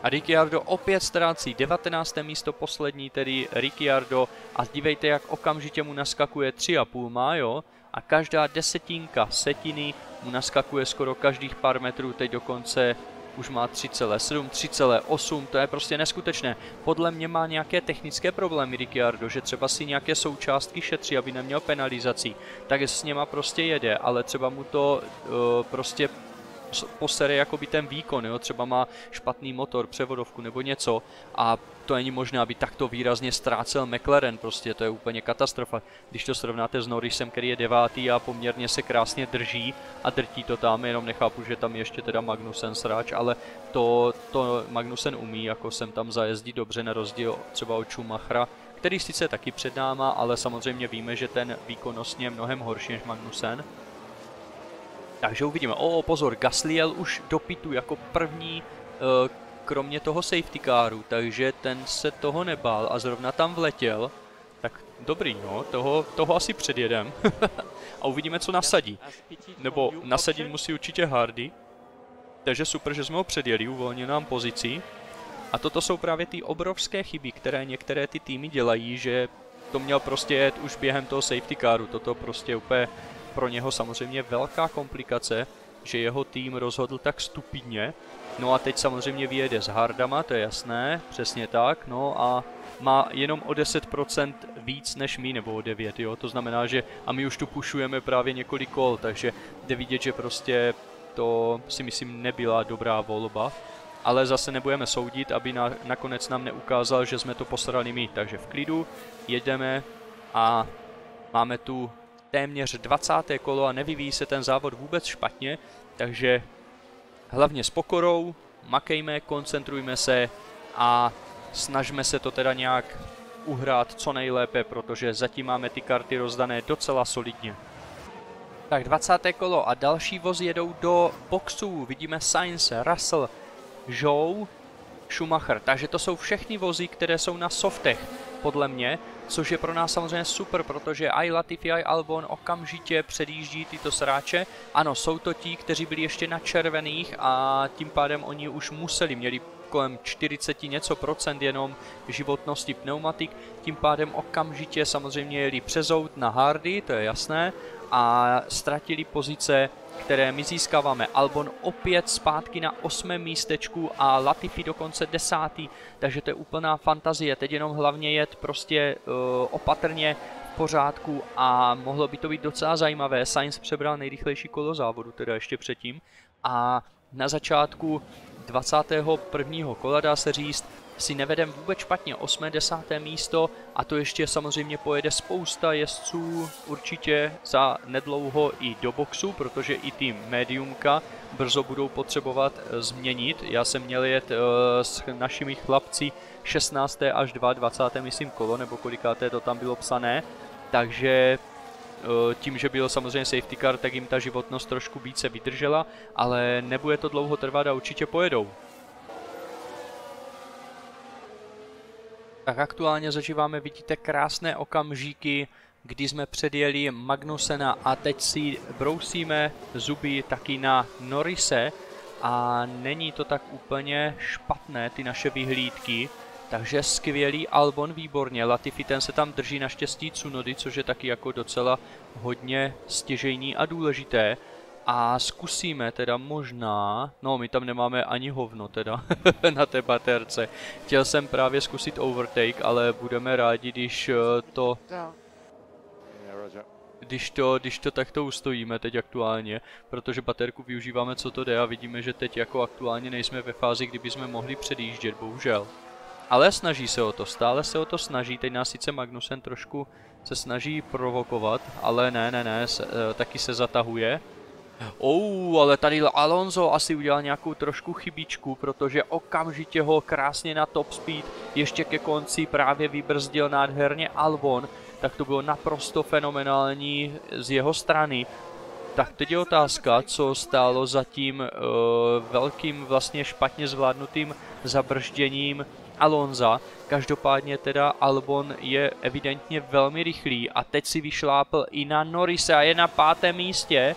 A Ricciardo opět ztrácí devatenácté místo, poslední tedy Ricciardo. A dívejte, jak okamžitě mu naskakuje tři a půl má, jo? A každá desetinka setiny mu naskakuje skoro každých pár metrů. Teď dokonce už má tři celá sedm, tři celá osm, to je prostě neskutečné. Podle mě má nějaké technické problémy Ricciardo, že třeba si nějaké součástky šetří, aby neměl penalizací. Tak s něma prostě jede, ale třeba mu to uh, prostě posere jakoby ten výkon, jo? Třeba má špatný motor, převodovku nebo něco a to není možné, aby takto výrazně ztrácel McLaren, prostě to je úplně katastrofa. Když to srovnáte s Norrisem, který je devátý a poměrně se krásně drží a drtí to tam, jenom nechápu, že tam ještě teda Magnussen sráč, ale to, to Magnussen umí, jako sem tam zajezdí dobře na rozdíl třeba od Schumachera, který sice taky před náma, ale samozřejmě víme, že ten výkonnostně je mnohem horší než Magnussen. Takže uvidíme. O, pozor, Gasly jel už do pitu jako první, kromě toho safety caru, takže ten se toho nebál a zrovna tam vletěl. Tak dobrý, no, toho, toho asi předjedem a uvidíme, co nasadí. Nebo nasadit musí určitě Hardy, takže super, že jsme ho předjeli, uvolnil nám pozici. A toto jsou právě ty obrovské chyby, které některé ty týmy dělají, že to měl prostě jet už během toho safety caru. Toto prostě úplně pro něho samozřejmě velká komplikace, že jeho tým rozhodl tak stupidně. No a teď samozřejmě vyjede s Hardama, to je jasné, přesně tak, no a má jenom o deset procent víc než my, nebo o devět, jo, to znamená, že a my už tu pušujeme právě několik kol, takže jde vidět, že prostě to si myslím nebyla dobrá volba. Ale zase nebudeme soudit, aby na, nakonec nám neukázal, že jsme to posrali my. Takže v klidu jedeme a máme tu téměř dvacáté kolo a nevyvíjí se ten závod vůbec špatně. Takže hlavně s pokorou, makejme, koncentrujme se a snažme se to teda nějak uhrát co nejlépe, protože zatím máme ty karty rozdané docela solidně. Tak dvacáté kolo a další voz jedou do boxů. Vidíme Sainz, Russell, Zhou, Schumacher, takže to jsou všechny vozy, které jsou na softech, podle mě, což je pro nás samozřejmě super, protože i Latifi, i Albon okamžitě předjíždí tyto sráče. Ano, jsou to ti, kteří byli ještě na červených a tím pádem oni už museli, měli kolem čtyřicet něco procent jenom životnosti pneumatik, tím pádem okamžitě samozřejmě jeli přezout na Hardy, to je jasné, a ztratili pozice, které my získáváme. Albon opět zpátky na osmém místečku a Latifi dokonce desátý, takže to je úplná fantazie, teď jenom hlavně jet prostě uh, opatrně, v pořádku a mohlo by to být docela zajímavé. Sainz přebral nejrychlejší kolo závodu, teda ještě předtím, a na začátku dvacátého prvního kola, dá se říct, si nevedem vůbec špatně, osmé desáté místo a to ještě samozřejmě pojede spousta jezdců určitě za nedlouho i do boxu, protože i tým Mediumka brzo budou potřebovat změnit. Já jsem měl jet s našimi chlapci šestnácté až dvacáté druhé myslím kolo, nebo kolikáté to tam bylo psané, takže tím, že byl samozřejmě safety car, tak jim ta životnost trošku více vydržela, ale nebude to dlouho trvat a určitě pojedou. Tak aktuálně zažíváme, vidíte, krásné okamžiky, kdy jsme předjeli Magnusena a teď si brousíme zuby taky na Norrise a není to tak úplně špatné, ty naše vyhlídky. Takže skvělý, Albon výborně, Latifi ten se tam drží, naštěstí Tsunody, což je taky jako docela hodně stěžejní a důležité. A zkusíme teda možná, no my tam nemáme ani hovno teda na té baterce. Chtěl jsem právě zkusit overtake, ale budeme rádi, když to, když to, když to takto ustojíme teď aktuálně, protože baterku využíváme co to jde a vidíme, že teď jako aktuálně nejsme ve fázi, kdyby jsme mohli předjíždět, bohužel. Ale snaží se o to, stále se o to snaží, teď nás sice Magnussen trošku se snaží provokovat, ale ne, ne, ne, se, taky se zatahuje. Ou, ale tady Alonso asi udělal nějakou trošku chybičku, protože okamžitě ho krásně na top speed ještě ke konci právě vybrzdil nádherně Albon, tak to bylo naprosto fenomenální z jeho strany. Tak teď je otázka, co stálo za tím uh, velkým vlastně špatně zvládnutým zabržděním Alonza. Každopádně teda Albon je evidentně velmi rychlý a teď si vyšlápl i na Norrise a je na pátém místě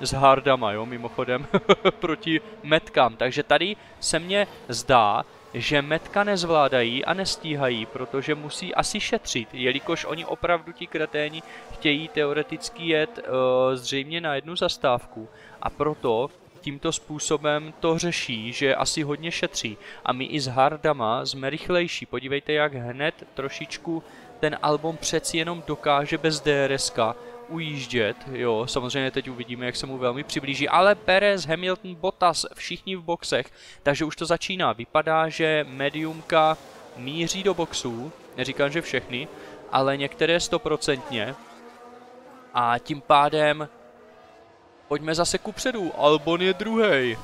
s Hardama, jo, mimochodem, proti metkám. Takže tady se mně zdá, že metka nezvládají a nestíhají, protože musí asi šetřit, jelikož oni opravdu ti kreténi chtějí teoreticky jet e, zřejmě na jednu zastávku a proto tímto způsobem to řeší, že asi hodně šetří a my i s Hardama jsme rychlejší. Podívejte, jak hned trošičku ten Albon přeci jenom dokáže bez D R S-ka ujíždět, jo, samozřejmě teď uvidíme, jak se mu velmi přiblíží, ale Pérez, Hamilton, Bottas, všichni v boxech, takže už to začíná, vypadá, že mediumka míří do boxů, neříkám, že všechny, ale některé stoprocentně a tím pádem pojďme zase kupředu, Albon je druhej.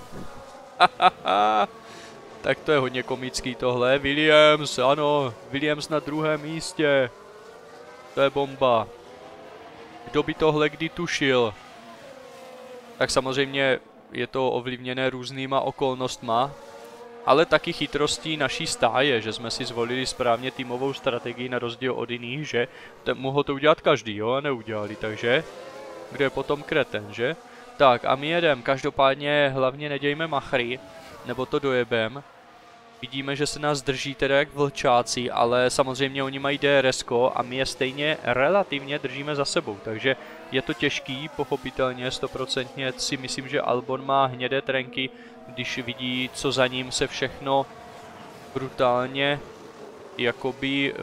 Tak to je hodně komický tohle, Williams, ano, Williams na druhém místě, to je bomba. Kdo by tohle kdy tušil? Tak samozřejmě je to ovlivněné různýma okolnostma, ale taky chytrostí naší stáje, že jsme si zvolili správně týmovou strategii na rozdíl od jiných, že mohl to udělat každý, jo, a neudělali, takže kdo je potom kreten, že? Tak a my jedem, každopádně hlavně nedějme machry, nebo to dojebem. Vidíme, že se nás drží teda jak vlčáci, ale samozřejmě oni mají D R S ko a my je stejně relativně držíme za sebou, takže je to těžký, pochopitelně, stoprocentně si myslím, že Albon má hnědé trenky, když vidí, co za ním se všechno brutálně jakoby uh,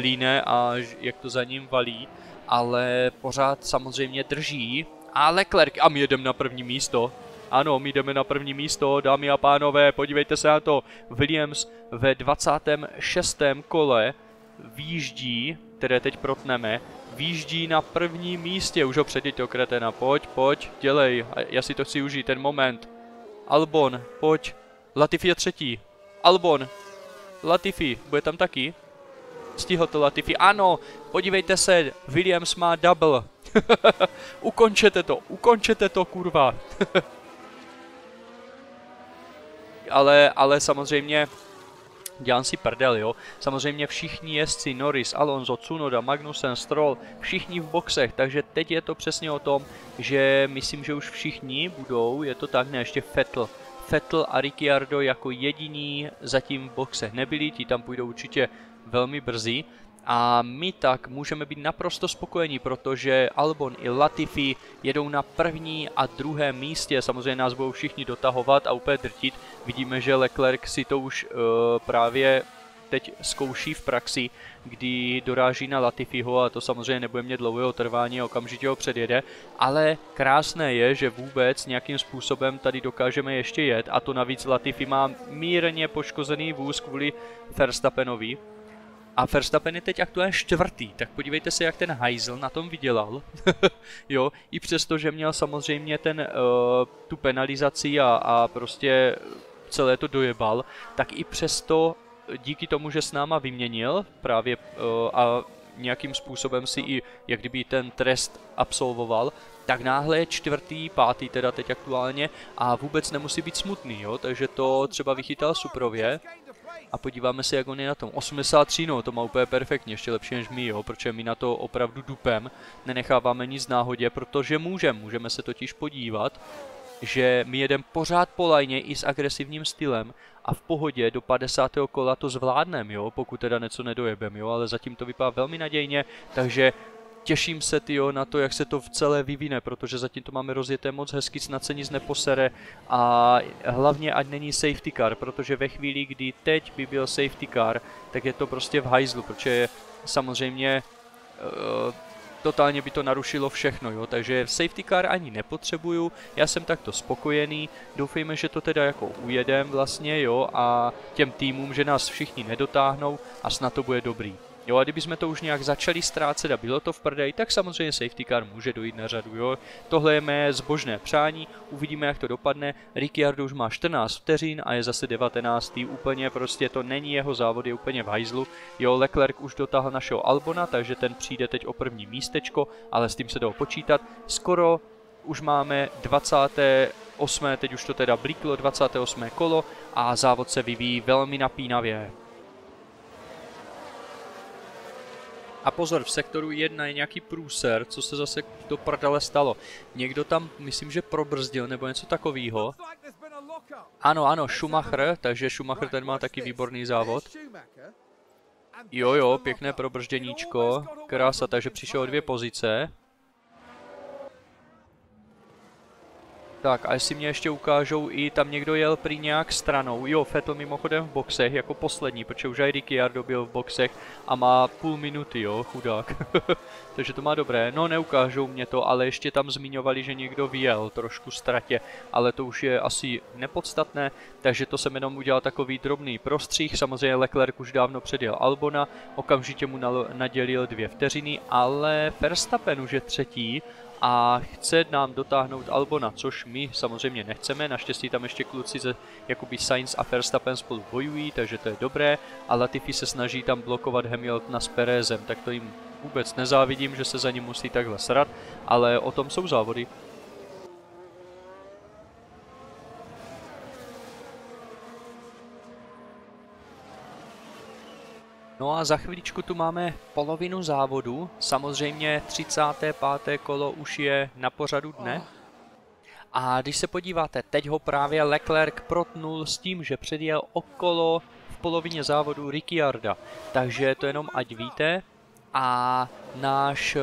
líne a jak to za ním valí, ale pořád samozřejmě drží. A Leclerc, a my jedeme na první místo. Ano, my jdeme na první místo, dámy a pánové, podívejte se na to. Williams ve dvacátém šestém kole výjíždí, které teď protneme, výjíždí na prvním místě. Už ho předjeď to, kretena, pojď, pojď, dělej, já si to chci užít, ten moment. Albon, pojď, Latifi je třetí, Albon, Latifi, bude tam taky? Stihl to Latifi, ano, podívejte se, Williams má double. Ukončete to, ukončete to, kurva. Ale, ale samozřejmě, dělám si prdel, jo. Samozřejmě všichni jezdci, Norris, Alonso, Tsunoda, Magnussen, Stroll, všichni v boxech, takže teď je to přesně o tom, že myslím, že už všichni budou, je to tak, ne, ještě Vettel. Vettel a Ricciardo jako jediní zatím v boxech nebyli, ti tam půjdou určitě velmi brzy. A my tak můžeme být naprosto spokojení, protože Albon i Latifi jedou na první a druhém místě. Samozřejmě nás budou všichni dotahovat a úplně drtit. Vidíme, že Leclerc si to už uh, právě teď zkouší v praxi, kdy doráží na Latifiho a to samozřejmě nebude mít dlouhého trvání a okamžitě ho předjede. Ale krásné je, že vůbec nějakým způsobem tady dokážeme ještě jet a to navíc Latifi má mírně poškozený vůz kvůli Verstappenovi. A Verstappen je teď aktuálně čtvrtý, tak podívejte se, jak ten hajzl na tom vydělal. Jo, i přesto, že měl samozřejmě ten, uh, tu penalizaci a, a prostě celé to dojebal, tak i přesto díky tomu, že s náma vyměnil právě uh, a nějakým způsobem si i jak kdyby ten trest absolvoval, tak náhle je čtvrtý, pátý teda teď aktuálně a vůbec nemusí být smutný, jo, takže to třeba vychytal suprově. A podíváme se, jak on je na tom. osmdesát tři, no, to má úplně perfektně, ještě lepší než my, jo, protože my na to opravdu dupem nenecháváme nic náhodě, protože můžeme, můžeme se totiž podívat, že my jedeme pořád po lajně i s agresivním stylem a v pohodě do padesátého kola to zvládneme, jo, pokud teda něco nedojebem, jo, ale zatím to vypadá velmi nadějně, takže těším se, tyjo, na to, jak se to v celé vyvine, protože zatím to máme rozjeté moc hezky, snad se nic neposere a hlavně ať není safety car, protože ve chvíli, kdy teď by byl safety car, tak je to prostě v hajzlu, protože samozřejmě uh, totálně by to narušilo všechno, jo, takže safety car ani nepotřebuju, já jsem takto spokojený, doufejme, že to teda jako ujedem vlastně, jo, a těm týmům, že nás všichni nedotáhnou a snad to bude dobrý. Jo, a kdybychom to už nějak začali ztrácet a bylo to v prdej, tak samozřejmě safety car může dojít na řadu, jo. Tohle je mé zbožné přání, uvidíme, jak to dopadne. Ricciardo už má čtrnáct vteřin a je zase devatenáctý úplně, prostě to není jeho závod, je úplně v hajzlu. Jo, Leclerc už dotáhl našeho Albona, takže ten přijde teď o první místečko, ale s tím se dalo počítat. Skoro už máme dvacáté osmé, teď už to teda blíklo, dvacáté osmé kolo a závod se vyvíjí velmi napínavě. A pozor, v sektoru jedna je nějaký průser, co se zase do prdele stalo. Někdo tam, myslím, že probrzdil nebo něco takového. Ano, ano, Schumacher, takže Schumacher ten má taky výborný závod. Jo, jo, pěkné probrzděníčko, krása, takže přišel o dvě pozice. Tak a jestli mě ještě ukážou, i tam někdo jel prý nějak stranou. Jo, Vettel mimochodem v boxech jako poslední, protože už i Ricciardo byl v boxech a má půl minuty, jo, chudák. Takže to má dobré. No, neukážou mě to, ale ještě tam zmiňovali, že někdo vyjel trošku ztratě, ale to už je asi nepodstatné, takže to jsem jenom udělal takový drobný prostřih. Samozřejmě Leclerc už dávno předjel Albona, okamžitě mu nadělil dvě vteřiny, ale Verstappen už je třetí a chce nám dotáhnout Albona, což my samozřejmě nechceme. Naštěstí tam ještě kluci ze jakoby Sainz a Verstappen spolu bojují, takže to je dobré. A Latifi se snaží tam blokovat Hamiltona s Perezem, tak to jim vůbec nezávidím, že se za ním musí takhle srat, ale o tom jsou závody. No a za chvíličku tu máme polovinu závodu, samozřejmě třicáté páté kolo už je na pořadu dne. A když se podíváte, teď ho právě Leclerc protnul s tím, že předjel okolo v polovině závodu Ricciarda, takže to jenom ať víte. A náš uh,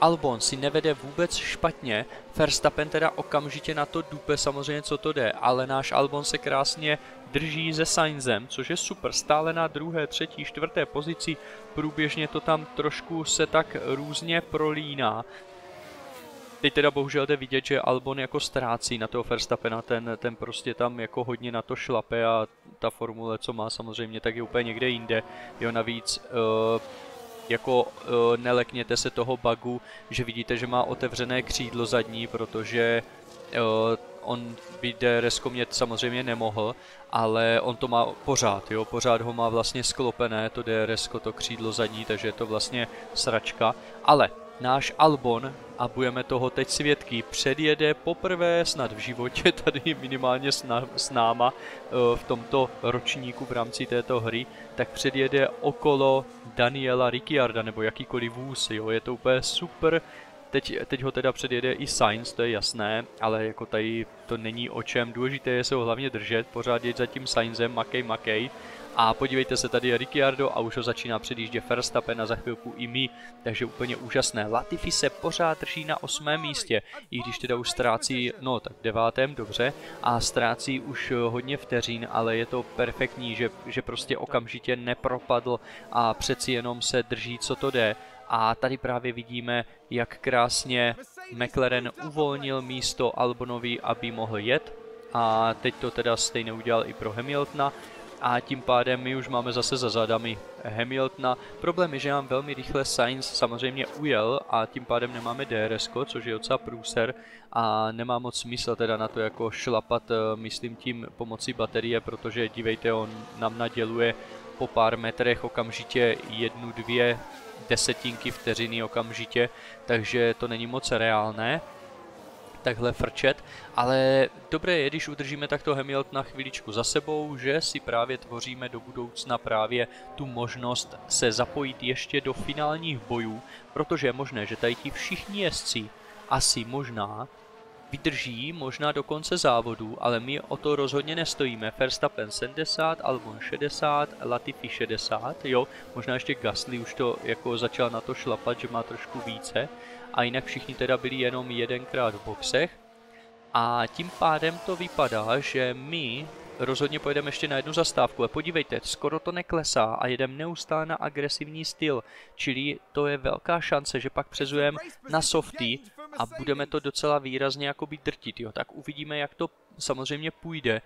Albon si nevede vůbec špatně, Verstappen teda okamžitě na to dupe, samozřejmě co to jde, ale náš Albon se krásně drží se Sainzem, což je super, stále na druhé, třetí, čtvrté pozici, průběžně to tam trošku se tak různě prolíná. Teď teda bohužel jde vidět, že Albon jako ztrácí na toho Verstappena, ten, ten prostě tam jako hodně na to šlape a ta formule, co má samozřejmě, tak je úplně někde jinde, jo, navíc... Uh, Jako e, nelekněte se toho bugu, že vidíte, že má otevřené křídlo zadní, protože e, on by DRS-komět samozřejmě nemohl, ale on to má pořád, jo, pořád ho má vlastně sklopené, to DRS-ko, to křídlo zadní, takže je to vlastně sračka. Ale náš Albon, a budeme toho teď svědky, předjede poprvé snad v životě, tady minimálně s náma v tomto ročníku v rámci této hry, tak předjede okolo Daniela Ricciarda nebo jakýkoliv vůz, jo, je to úplně super. Teď, teď ho teda předjede i Sainz, to je jasné, ale jako tady to není o čem, důležité je se ho hlavně držet, pořád jeď za tím Sainzem, makej, makej. A podívejte se, tady je Ricciardo a už ho začíná předjíždět Verstappen a za chvilku i my, takže úplně úžasné. Latifi se pořád drží na osmém místě, i když teda už ztrácí, no tak devátém, dobře, a ztrácí už hodně vteřin, ale je to perfektní, že, že prostě okamžitě nepropadl a přeci jenom se drží, co to jde. A tady právě vidíme, jak krásně McLaren uvolnil místo Albonovi, aby mohl jet, a teď to teda stejně udělal i pro Hamiltona. A tím pádem my už máme zase za zadami Hamiltona. Problém je, že nám velmi rychle Sainz samozřejmě ujel a tím pádem nemáme DRSko, což je docela průser a nemá moc smysl teda na to jako šlapat, myslím tím pomocí baterie, protože dívejte, on nám naděluje po pár metrech okamžitě jednu, dvě desetinky vteřiny okamžitě, takže to není moc reálné takhle frčet, ale dobré je, když udržíme takto Hamiltona chviličku za sebou, že si právě tvoříme do budoucna právě tu možnost se zapojit ještě do finálních bojů, protože je možné, že tady ti všichni jezdci asi možná vydrží, možná do konce závodu, ale my o to rozhodně nestojíme. Verstappen sedmdesát, Albon šedesát, Latifi šedesát, jo, možná ještě Gasly už to jako začal na to šlapat, že má trošku více. A jinak všichni teda byli jenom jedenkrát v boxech. A tím pádem to vypadá, že my rozhodně pojedeme ještě na jednu zastávku. A podívejte, skoro to neklesá a jedeme neustále na agresivní styl. Čili to je velká šance, že pak přezujeme na softy a budeme to docela výrazně jakoby drtit. Jo. Tak uvidíme, jak to samozřejmě půjde.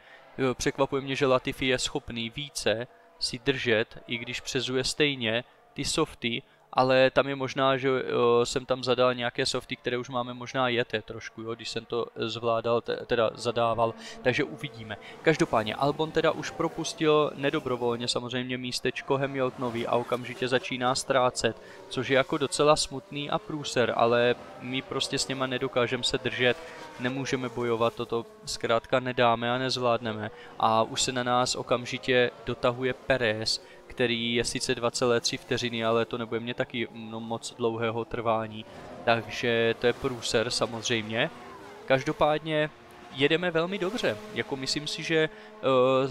Překvapuje mě, že Latifi je schopný více si držet, i když přezuje stejně ty softy. Ale tam je možná, že o, jsem tam zadal nějaké softy, které už máme možná jeté trošku, jo, když jsem to zvládal, teda zadával, takže uvidíme. Každopádně Albon teda už propustil nedobrovolně samozřejmě místečko Hamiltonovi a okamžitě začíná ztrácet, což je jako docela smutný a průser, ale my prostě s něma nedokážeme se držet, nemůžeme bojovat, toto zkrátka nedáme a nezvládneme. A už se na nás okamžitě dotahuje Pérez, který je sice dva celé tři vteřiny, ale to nebude mě taky moc dlouhého trvání, takže to je průser samozřejmě. Každopádně jedeme velmi dobře. Jako myslím si, že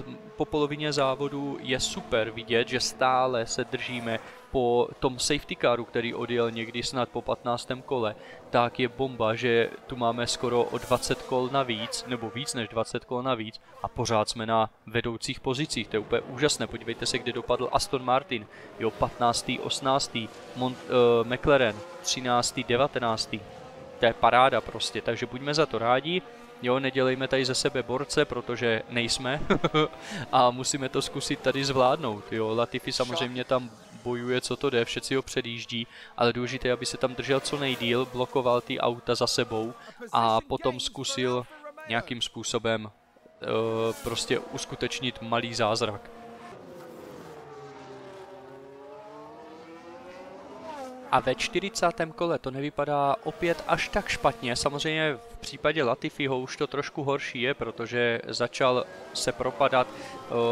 uh, po polovině závodu je super vidět, že stále se držíme po tom safety caru, který odjel někdy snad po patnáctém kole, tak je bomba, že tu máme skoro o dvacet kol navíc, nebo víc než dvacet kol navíc a pořád jsme na vedoucích pozicích. To je úplně úžasné. Podívejte se, kde dopadl Aston Martin. Jo, patnáctý, osmnáctý, Mont, uh, McLaren, třináctý, devatenáctý. To je paráda prostě, takže buďme za to rádi. Jo, nedělejme tady ze sebe borce, protože nejsme a musíme to zkusit tady zvládnout. Jo, Latifi samozřejmě tam bojuje, co to jde, všetci ho předjíždí, ale důležité je, aby se tam držel co nejdýl, blokoval ty auta za sebou a potom zkusil nějakým způsobem uh, prostě uskutečnit malý zázrak. A ve čtyřicátém kole to nevypadá opět až tak špatně. Samozřejmě v případě Latifiho už to trošku horší je, protože začal se propadat,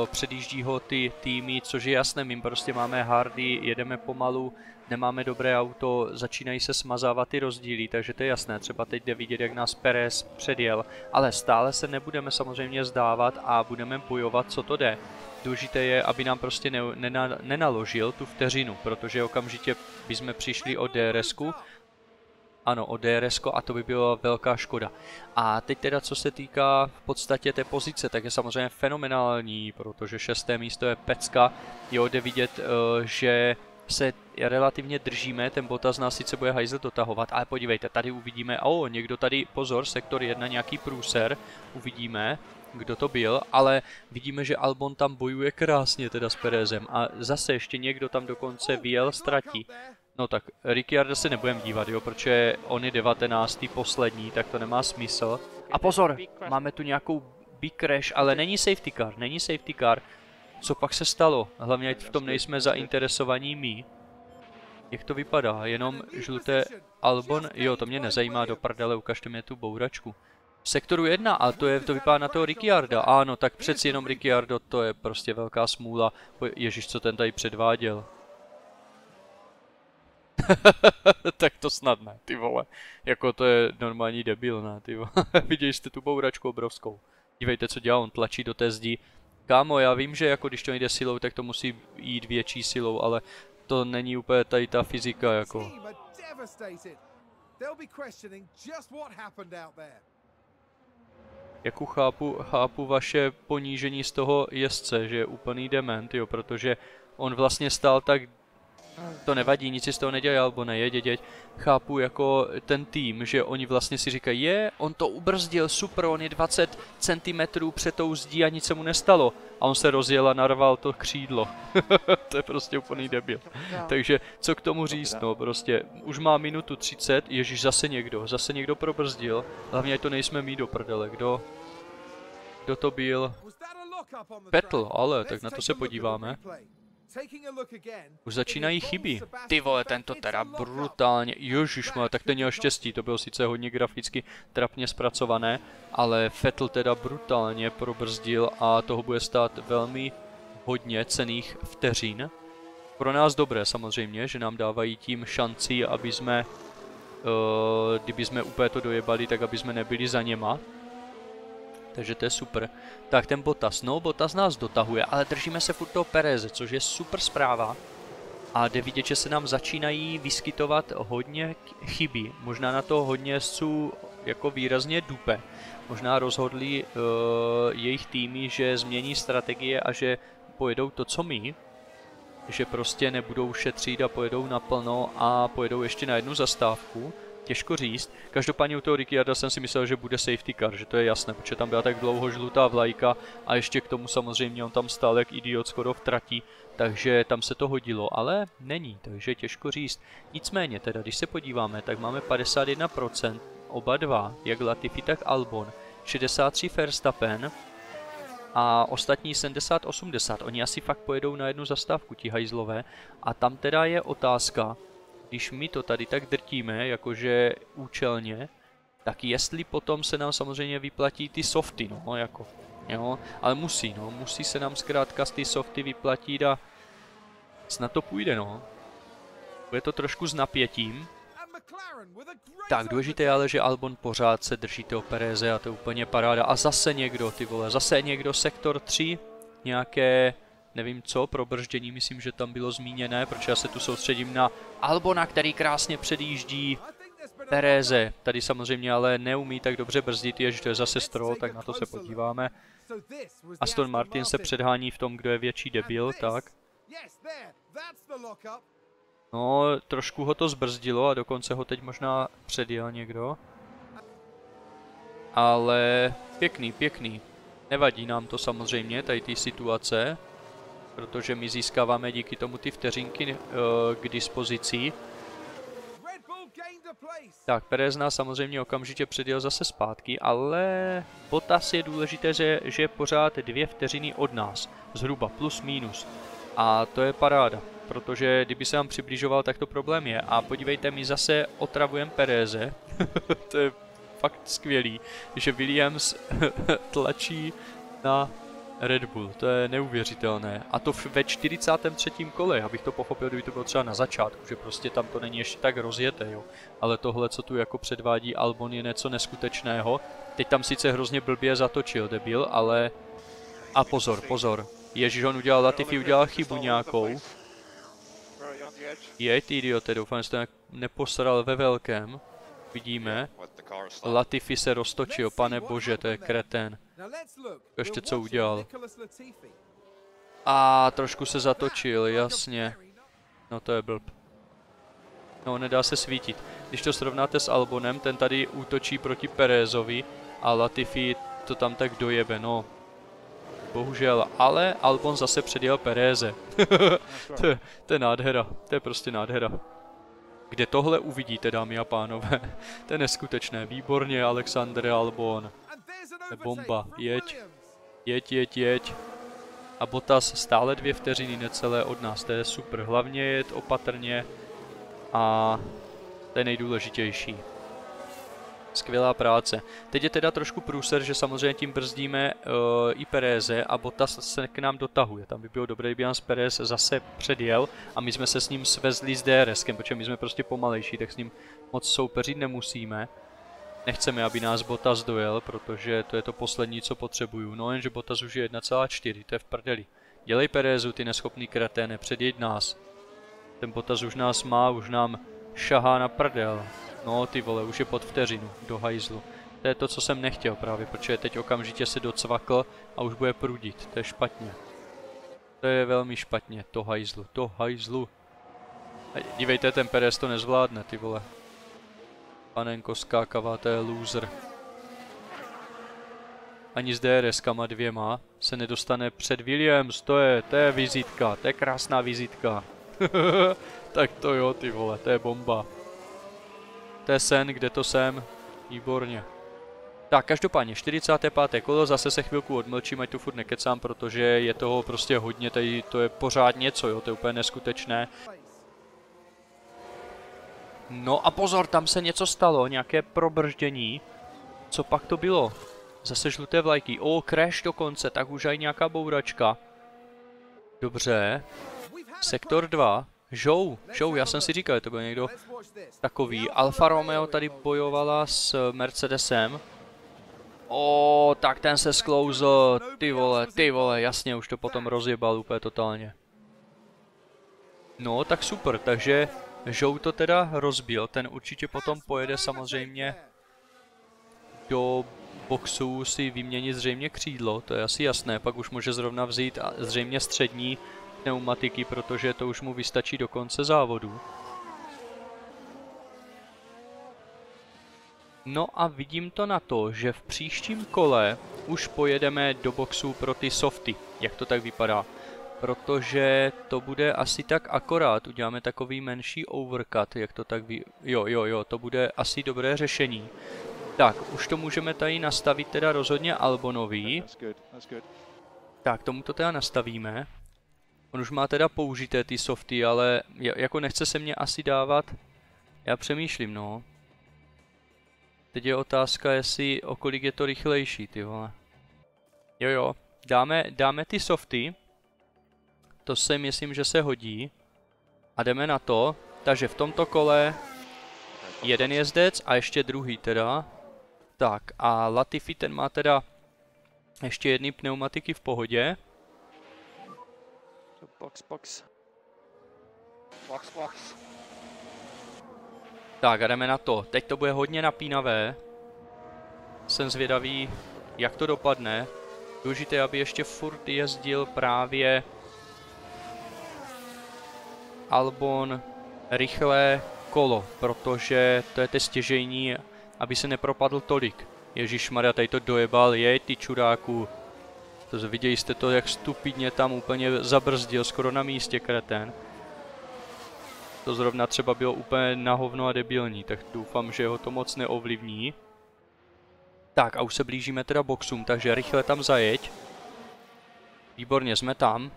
předjíždí ho ty týmy, což je jasné, my prostě máme hardy, jedeme pomalu, nemáme dobré auto, začínají se smazávat ty rozdíly, takže to je jasné, třeba teď jde vidět, jak nás Pérez předjel, ale stále se nebudeme samozřejmě zdávat a budeme bojovat, co to jde. Důležité je, aby nám prostě ne, nena, nenaložil tu vteřinu, protože okamžitě bychom přišli o D R S ku. Ano, o D R S ko a to by byla velká škoda. A teď teda, co se týká v podstatě té pozice, tak je samozřejmě fenomenální, protože šesté místo je pecka. Jo, jde vidět, že se relativně držíme, ten Bottas nás sice bude hajzl dotahovat, ale podívejte, tady uvidíme, o, někdo tady, pozor, sektor jedna, nějaký průser, uvidíme, kdo to byl, ale vidíme, že Albon tam bojuje krásně teda s Pérezem a zase ještě někdo tam dokonce vyjel, ztratí. No tak Ricciardo se nebudeme dívat, jo, protože on je devatenáctý poslední, tak to nemá smysl. A pozor, máme tu nějakou big crash, ale není safety car, není safety car. Co pak se stalo? Hlavně, ať v tom nejsme zainteresovaní my. Jak to vypadá? Jenom žluté Albon? Jo, to mě nezajímá, do prdele, ukažte mě tu bouračku. Sektoru jedna, ale to, je, to vypadá na toho Ricciarda. Ano, tak přeci jenom Ricciardo, to je prostě velká smůla. Ježíš, co ten tady předváděl. Tak to snad ne, ty vole. Jako to je normální debil, ne, ty vole. Viděli jste tu bouračku obrovskou. Dívejte, co dělá, on tlačí do té zdi. Kámo, já vím, že jako když to jde silou, tak to musí jít větší silou, ale to není úplně tady ta fyzika, jako. Jakou chápu, chápu vaše ponížení z toho jezdce, že je úplný dement, jo, protože on vlastně stál tak, to nevadí, nic si z toho nedělal, nebo nejede, děť. Chápu jako ten tým, že oni vlastně si říkají, je, on to ubrzdil, super, on je dvacet centimetrů před tou zdí a nic se mu nestalo. A on se rozjel a narval to křídlo. To je prostě úplný debil. Takže co k tomu říct, no prostě, už má minutu třicet, ježíš, zase někdo, zase někdo probrzdil. Hlavně to nejsme my, do prdele, kdo, kdo to byl? Vettel, ale, tak na to se podíváme. Už začínají chyby. Ty vole, tento teda brutálně, ježišmar, tak ten měl štěstí, to bylo sice hodně graficky trapně zpracované, ale Vettel teda brutálně probrzdil a toho bude stát velmi hodně cenných vteřin. Pro nás dobré samozřejmě, že nám dávají tím šanci, aby jsme, uh, kdyby jsme úplně to dojebali, tak aby jsme nebyli za něma. Takže to je super. Tak ten Bottas, no Bottas nás dotahuje, ale držíme se furt toho Péreze, což je super zpráva. A jde vidět, že se nám začínají vyskytovat hodně chyby. Možná na to hodně jezdců jako výrazně dupe. Možná rozhodli uh, jejich týmy, že změní strategie a že pojedou to, co my. Že prostě nebudou šetřit a pojedou naplno a pojedou ještě na jednu zastávku. Těžko říct. Každopádně u toho Ricciarda jsem si myslel, že bude safety car, že to je jasné, protože tam byla tak dlouho žlutá vlajka a ještě k tomu samozřejmě on tam stál jak idiot skoro v trati, takže tam se to hodilo, ale není, takže těžko říct. Nicméně teda, když se podíváme, tak máme padesát jedna procent, oba dva, jak Latifi, tak Albon, šedesát tři Verstappen a ostatní sedmdesát osmdesát, oni asi fakt pojedou na jednu zastávku, ti hajzlové, a tam teda je otázka, když my to tady tak drtíme, jakože účelně, tak jestli potom se nám samozřejmě vyplatí ty softy, no, jako, jo, ale musí, no, musí se nám zkrátka z ty softy vyplatit a snad to půjde, no. Bude to trošku s napětím, Tak důležité je ale, že Albon pořád se drží toho Pereze a to úplně paráda. A zase někdo, ty vole, zase někdo, sektor tři, nějaké, nevím co, probrždění, myslím, že tam bylo zmíněné, protože já se tu soustředím na Albona, který krásně předjíždí Pereze. Tady samozřejmě ale neumí tak dobře brzdit, jež to je zase Stroll, tak na to se podíváme. Aston Martin se předhání v tom, kdo je větší debil, tak. No, trošku ho to zbrzdilo a dokonce ho teď možná předjel někdo. Ale pěkný, pěkný. Nevadí nám to samozřejmě, tady ty situace, protože my získáváme díky tomu ty vteřinky k dispozici. Tak, Pérez nás samozřejmě okamžitě předjel zase zpátky, ale Bottas je důležité, že, že je pořád dvě vteřiny od nás, zhruba plus minus. A to je paráda, protože kdyby se nám přibližoval, tak to problém je. A podívejte, my zase otravujeme Pereze, to je fakt skvělý, že Williams tlačí na Red Bull, to je neuvěřitelné. A to ve čtyřicátém třetím kole, abych to pochopil, kdyby to bylo třeba na začátku, že prostě tam to není ještě tak rozjeté, jo. Ale tohle, co tu jako předvádí Albon, je něco neskutečného. Teď tam sice hrozně blbě zatočil, debil, ale... A pozor, pozor. Ježíš, on udělal, Latifi udělal chybu nějakou. Jej, ty idiote, doufám, že to neposral ve velkém. Vidíme. Latifi se roztočil, pane bože, to je kretén. Ještě co udělal. A trošku se zatočil, jasně. No to je blb. No, nedá se svítit. Když to srovnáte s Albonem, ten tady útočí proti Pérezovi a Latifi to tam tak dojebe, no. Bohužel, ale Albon zase předjel Pereze. to, je, to je nádhera, to je prostě nádhera. Kde tohle uvidíte, dámy a pánové? To je neskutečné, výborně, Alexander Albon. To je bomba, jeď, jeď, jeď, jeď. A Bottas stále dvě vteřiny necelé od nás, to je super. Hlavně jet opatrně a to je nejdůležitější. Skvělá práce. Teď je teda trošku průser, že samozřejmě tím brzdíme uh, i Pereze a Bottas se k nám dotahuje. Tam by bylo dobré, kdyby nás Perez zase předjel a my jsme se s ním svezli s DRSkem, protože my jsme prostě pomalejší, tak s ním moc soupeřit nemusíme. Nechceme, aby nás Bottas dojel, protože to je to poslední, co potřebuju. No jenže Bottas už je jedna celá čtyři, to je v prdeli. Dělej Perezu, ty neschopný kreténe, předjeď nás. Ten Bottas už nás má, už nám šahá na prdel. No ty vole, už je pod vteřinu, do hajzlu. To je to, co jsem nechtěl právě, protože teď okamžitě se docvakl a už bude prudit, to je špatně. To je velmi špatně, to hajzlu, to hajzlu. A dívejte, ten Pérez to nezvládne, ty vole. Panenko skákavá, to je loser. Ani s DRSkama dvěma se nedostane před Williams, to je, to je vizitka, to je krásná vizitka. Tak to jo, ty vole, to je bomba. To je sen, kde to jsem. Výborně. Tak, každopádně, čtyřicáté páté kolo, zase se chvilku odmlčím, ať tu furt nekecám, protože je toho prostě hodně, tady to je pořád něco, jo, to je úplně neskutečné. No a pozor, tam se něco stalo, nějaké probrždění. Co pak to bylo? Zase žluté vlajky. O, crash dokonce, tak už aj nějaká bouračka. Dobře. Sektor dva. Zhou, Zhou, já jsem si říkal, že to byl někdo takový. Alfa Romeo tady bojovala s Mercedesem. O, tak ten se sklouzl, ty vole, ty vole, jasně, už to potom rozjebal úplně totálně. No, tak super, takže Zhou to teda rozbil, ten určitě potom pojede samozřejmě do boxu si vyměnit zřejmě křídlo, to je asi jasné, pak už může zrovna vzít a zřejmě střední pneumatiky, protože to už mu vystačí do konce závodu. No a vidím to na to, že v příštím kole už pojedeme do boxu pro ty softy, jak to tak vypadá. Protože to bude asi tak akorát, uděláme takový menší overcut, jak to tak vy... Jo, jo, jo, to bude asi dobré řešení. Tak, už to můžeme tady nastavit teda rozhodně Albonový. Tak, tomu to teda nastavíme. On už má teda použité ty softy, ale jako nechce se mě asi dávat. Já přemýšlím, no. Teď je otázka, jestli o kolik je to rychlejší, ty vole. Jo, jo, dáme, dáme ty softy. To si myslím, že se hodí. A jdeme na to. Takže v tomto kole jeden jezdec a ještě druhý teda. Tak a Latifi ten má teda ještě jedny pneumatiky v pohodě. Box, box. Box, box. Tak a jdeme na to. Teď to bude hodně napínavé. Jsem zvědavý, jak to dopadne. Důležité, aby ještě furt jezdil právě Albon rychlé kolo, protože to je to stěžejní, aby se nepropadl tolik. Ježišmarja, tady to dojebal, jej ty čuráku. To viděli jste to, jak stupidně tam úplně zabrzdil, skoro na místě kreten. To zrovna třeba bylo úplně na hovno a debilní, tak doufám, že ho to moc neovlivní. Tak a už se blížíme teda boxům, takže rychle tam zajeď. Výborně, jsme tam.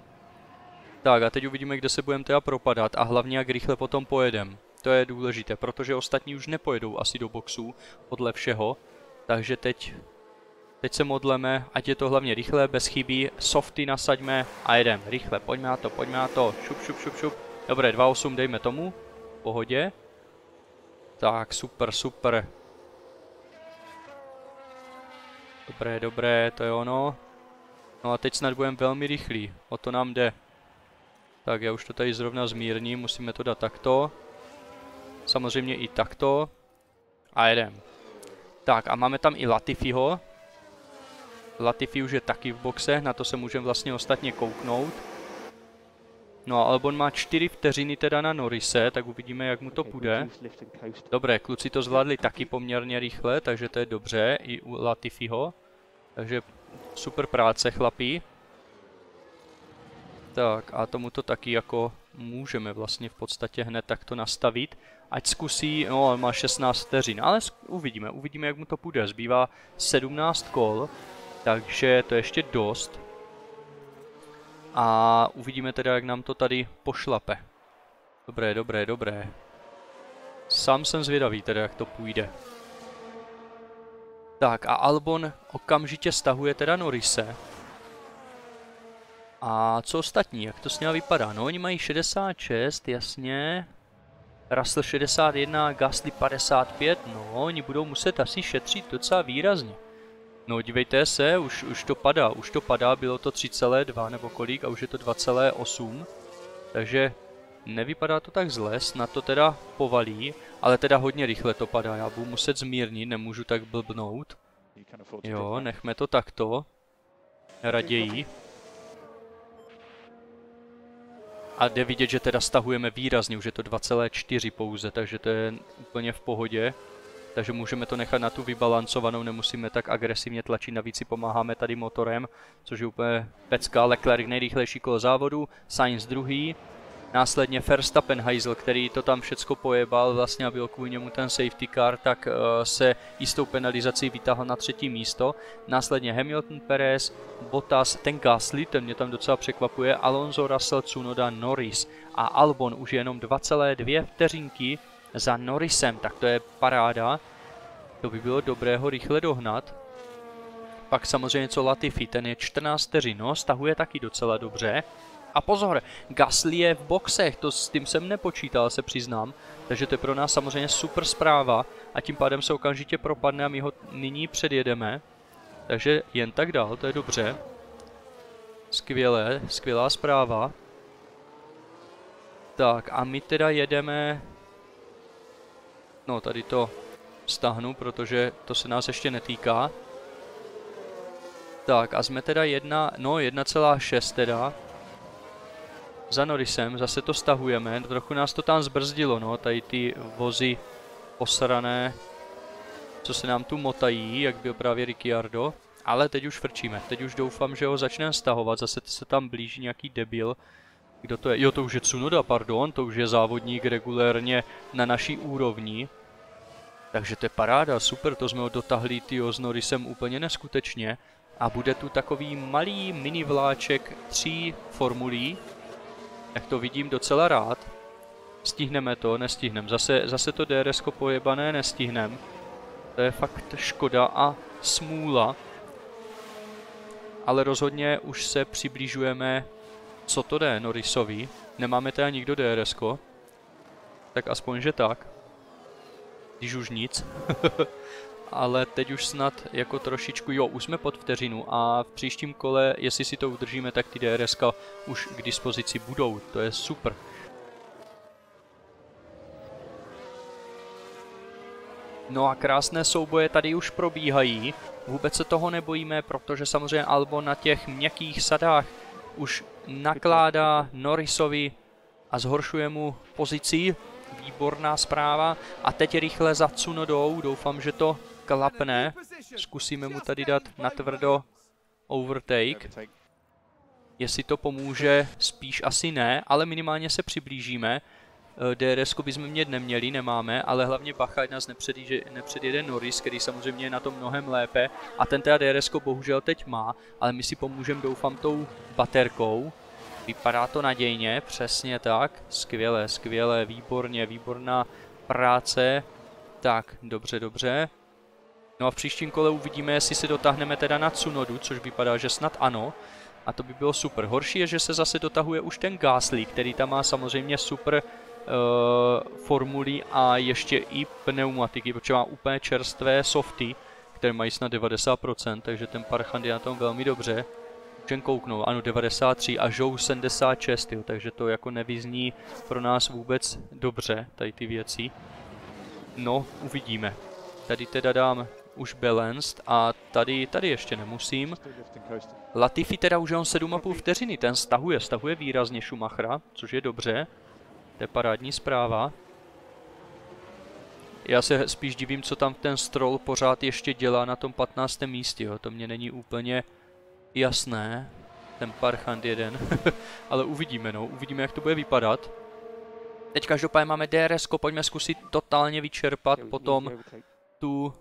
Tak a teď uvidíme, kde se budeme teda propadat a hlavně jak rychle potom pojedem. To je důležité, protože ostatní už nepojedou asi do boxů podle všeho. Takže teď, teď se modleme, ať je to hlavně rychle, bez chybí, softy nasaďme a jedem. Rychle, pojďme na to, pojďme na to, šup, šup, šup, šup. Dobré, dva osm dejme tomu, v pohodě. Tak, super, super. Dobré, dobré, to je ono. No a teď snad budeme velmi rychlí, o to nám jde. Tak já už to tady zrovna zmírním, musíme to dát takto. Samozřejmě i takto. A jedem. Tak a máme tam i Latifiho. Latifi už je taky v boxe, na to se můžeme vlastně ostatně kouknout. No a Albon má čtyři vteřiny teda na Norrise, tak uvidíme, jak mu to půjde. Dobré, kluci to zvládli taky poměrně rychle, takže to je dobře, i u Latifiho. Takže super práce, chlapí. Tak a tomu to taky jako můžeme vlastně v podstatě hned takto nastavit. Ať zkusí, no on má šestnáct vteřin, ale uvidíme, uvidíme, jak mu to půjde. Zbývá sedmnáct kol, takže to je ještě dost. A uvidíme teda, jak nám to tady pošlape. Dobré, dobré, dobré. Sám jsem zvědavý teda, jak to půjde. Tak a Albon okamžitě stahuje teda Norrise. A co ostatní, jak to s ním vypadá? No oni mají šedesát šest, jasně. Russell šedesát jedna, Gasly padesát pět, no oni budou muset asi šetřit docela výrazně. No dívejte se, už, už to padá, už to padá, bylo to tři celá dva nebo kolik a už je to dva celá osm. Takže nevypadá to tak zle, snad to teda povalí, ale teda hodně rychle to padá, já budu muset zmírnit, nemůžu tak blbnout. Jo, nechme to takto, raději. A jde vidět, že teda stahujeme výrazně, už je to dva celá čtyři pouze, takže to je úplně v pohodě. Takže můžeme to nechat na tu vybalancovanou, nemusíme tak agresivně tlačit, navíc si pomáháme tady motorem, což je úplně pecka. Leclerc nejrychlejší kolo závodu, Sainz druhý, následně Verstappen hajzl, který to tam všecko pojebal, vlastně a byl kvůli němu ten safety car, tak uh, se i s tou penalizací vytáhl na třetí místo. Následně Hamilton, Pérez, Bottas, ten Gasly, ten mě tam docela překvapuje, Alonso, Russell, Tsunoda, Norris a Albon už je jenom dva celá dvě vteřinky za Norrisem, tak to je paráda, to by bylo dobré ho rychle dohnat. Pak samozřejmě co Latifi, ten je čtrnáct vteřin, no, stahuje taky docela dobře. A pozor, Gasly je v boxech, to s tím jsem nepočítal, se přiznám, takže to je pro nás samozřejmě super zpráva a tím pádem se okamžitě propadne a my ho nyní předjedeme, takže jen tak dál, to je dobře. Skvělé, skvělá zpráva. Tak a my teda jedeme... No, tady to stáhnu, protože to se nás ještě netýká. Tak a jsme teda jedna, no jedna celá šest teda. Za Norrisem, zase to stahujeme, trochu nás to tam zbrzdilo, no, tady ty vozy posrané, co se nám tu motají, jak byl právě Ricciardo, ale teď už frčíme, teď už doufám, že ho začneme stahovat, zase se tam blíží nějaký debil, kdo to je, jo, to už je Tsunoda, pardon, to už je závodník regulérně na naší úrovni, takže to je paráda, super, to jsme ho dotahli, tyjo, s Norrisem úplně neskutečně a bude tu takový malý mini vláček tří formulí. Tak to vidím docela rád. Stihneme to, nestihneme. Zase, zase to D R S ko pojebané nestihneme. To je fakt škoda a smůla. Ale rozhodně už se přiblížujeme, co to jde Norrisovi. Nemáme teda nikdo D R S ko. Tak aspoň, že tak. když už nic. Ale teď už snad jako trošičku, jo, už jsme pod vteřinu a v příštím kole, jestli si to udržíme, tak ty DRSka už k dispozici budou, to je super. No a krásné souboje tady už probíhají, vůbec se toho nebojíme, protože samozřejmě Albon na těch měkkých sadách už nakládá Norrisovi a zhoršuje mu pozici, výborná zpráva. A teď rychle za Tsunodou, doufám, že to klapne, zkusíme mu tady dát natvrdo overtake, jestli to pomůže, spíš asi ne, ale minimálně se přiblížíme. D R S-ku bychom mět neměli, nemáme, ale hlavně bacha, ať nás nepředjede Norris, který samozřejmě je na tom mnohem lépe. A ten teda D R S-ko bohužel teď má, ale my si pomůžeme, doufám, tou baterkou. Vypadá to nadějně, přesně tak, skvělé, skvělé, výborně, výborná práce. Tak, dobře, dobře. No a v příštím kole uvidíme, jestli si dotáhneme teda na Tsunodu, což vypadá, že snad ano. A to by bylo super. Horší je, že se zase dotahuje už ten Gasly, který tam má samozřejmě super uh, formuli a ještě i pneumatiky, protože má úplně čerstvé softy, které mají snad devadesát procent, takže ten parchant je na tom velmi dobře. Můžem kouknout, ano, devadesát tři a Zhou sedmdesát šest, jo, takže to jako nevyzní pro nás vůbec dobře, tady ty věci. No, uvidíme. Tady teda dám už balanced a tady, tady ještě nemusím. Latifi teda už je on sedm a půl vteřiny, ten stahuje, stahuje výrazně Schumachera, což je dobře. To je parádní zpráva. Já se spíš divím, co tam ten Stroll pořád ještě dělá na tom patnáctém místě, jo, to mě není úplně jasné, ten parchant jeden, ale uvidíme, no, uvidíme, jak to bude vypadat. Teď každopádně máme D R S ko, pojďme zkusit totálně vyčerpat potom tu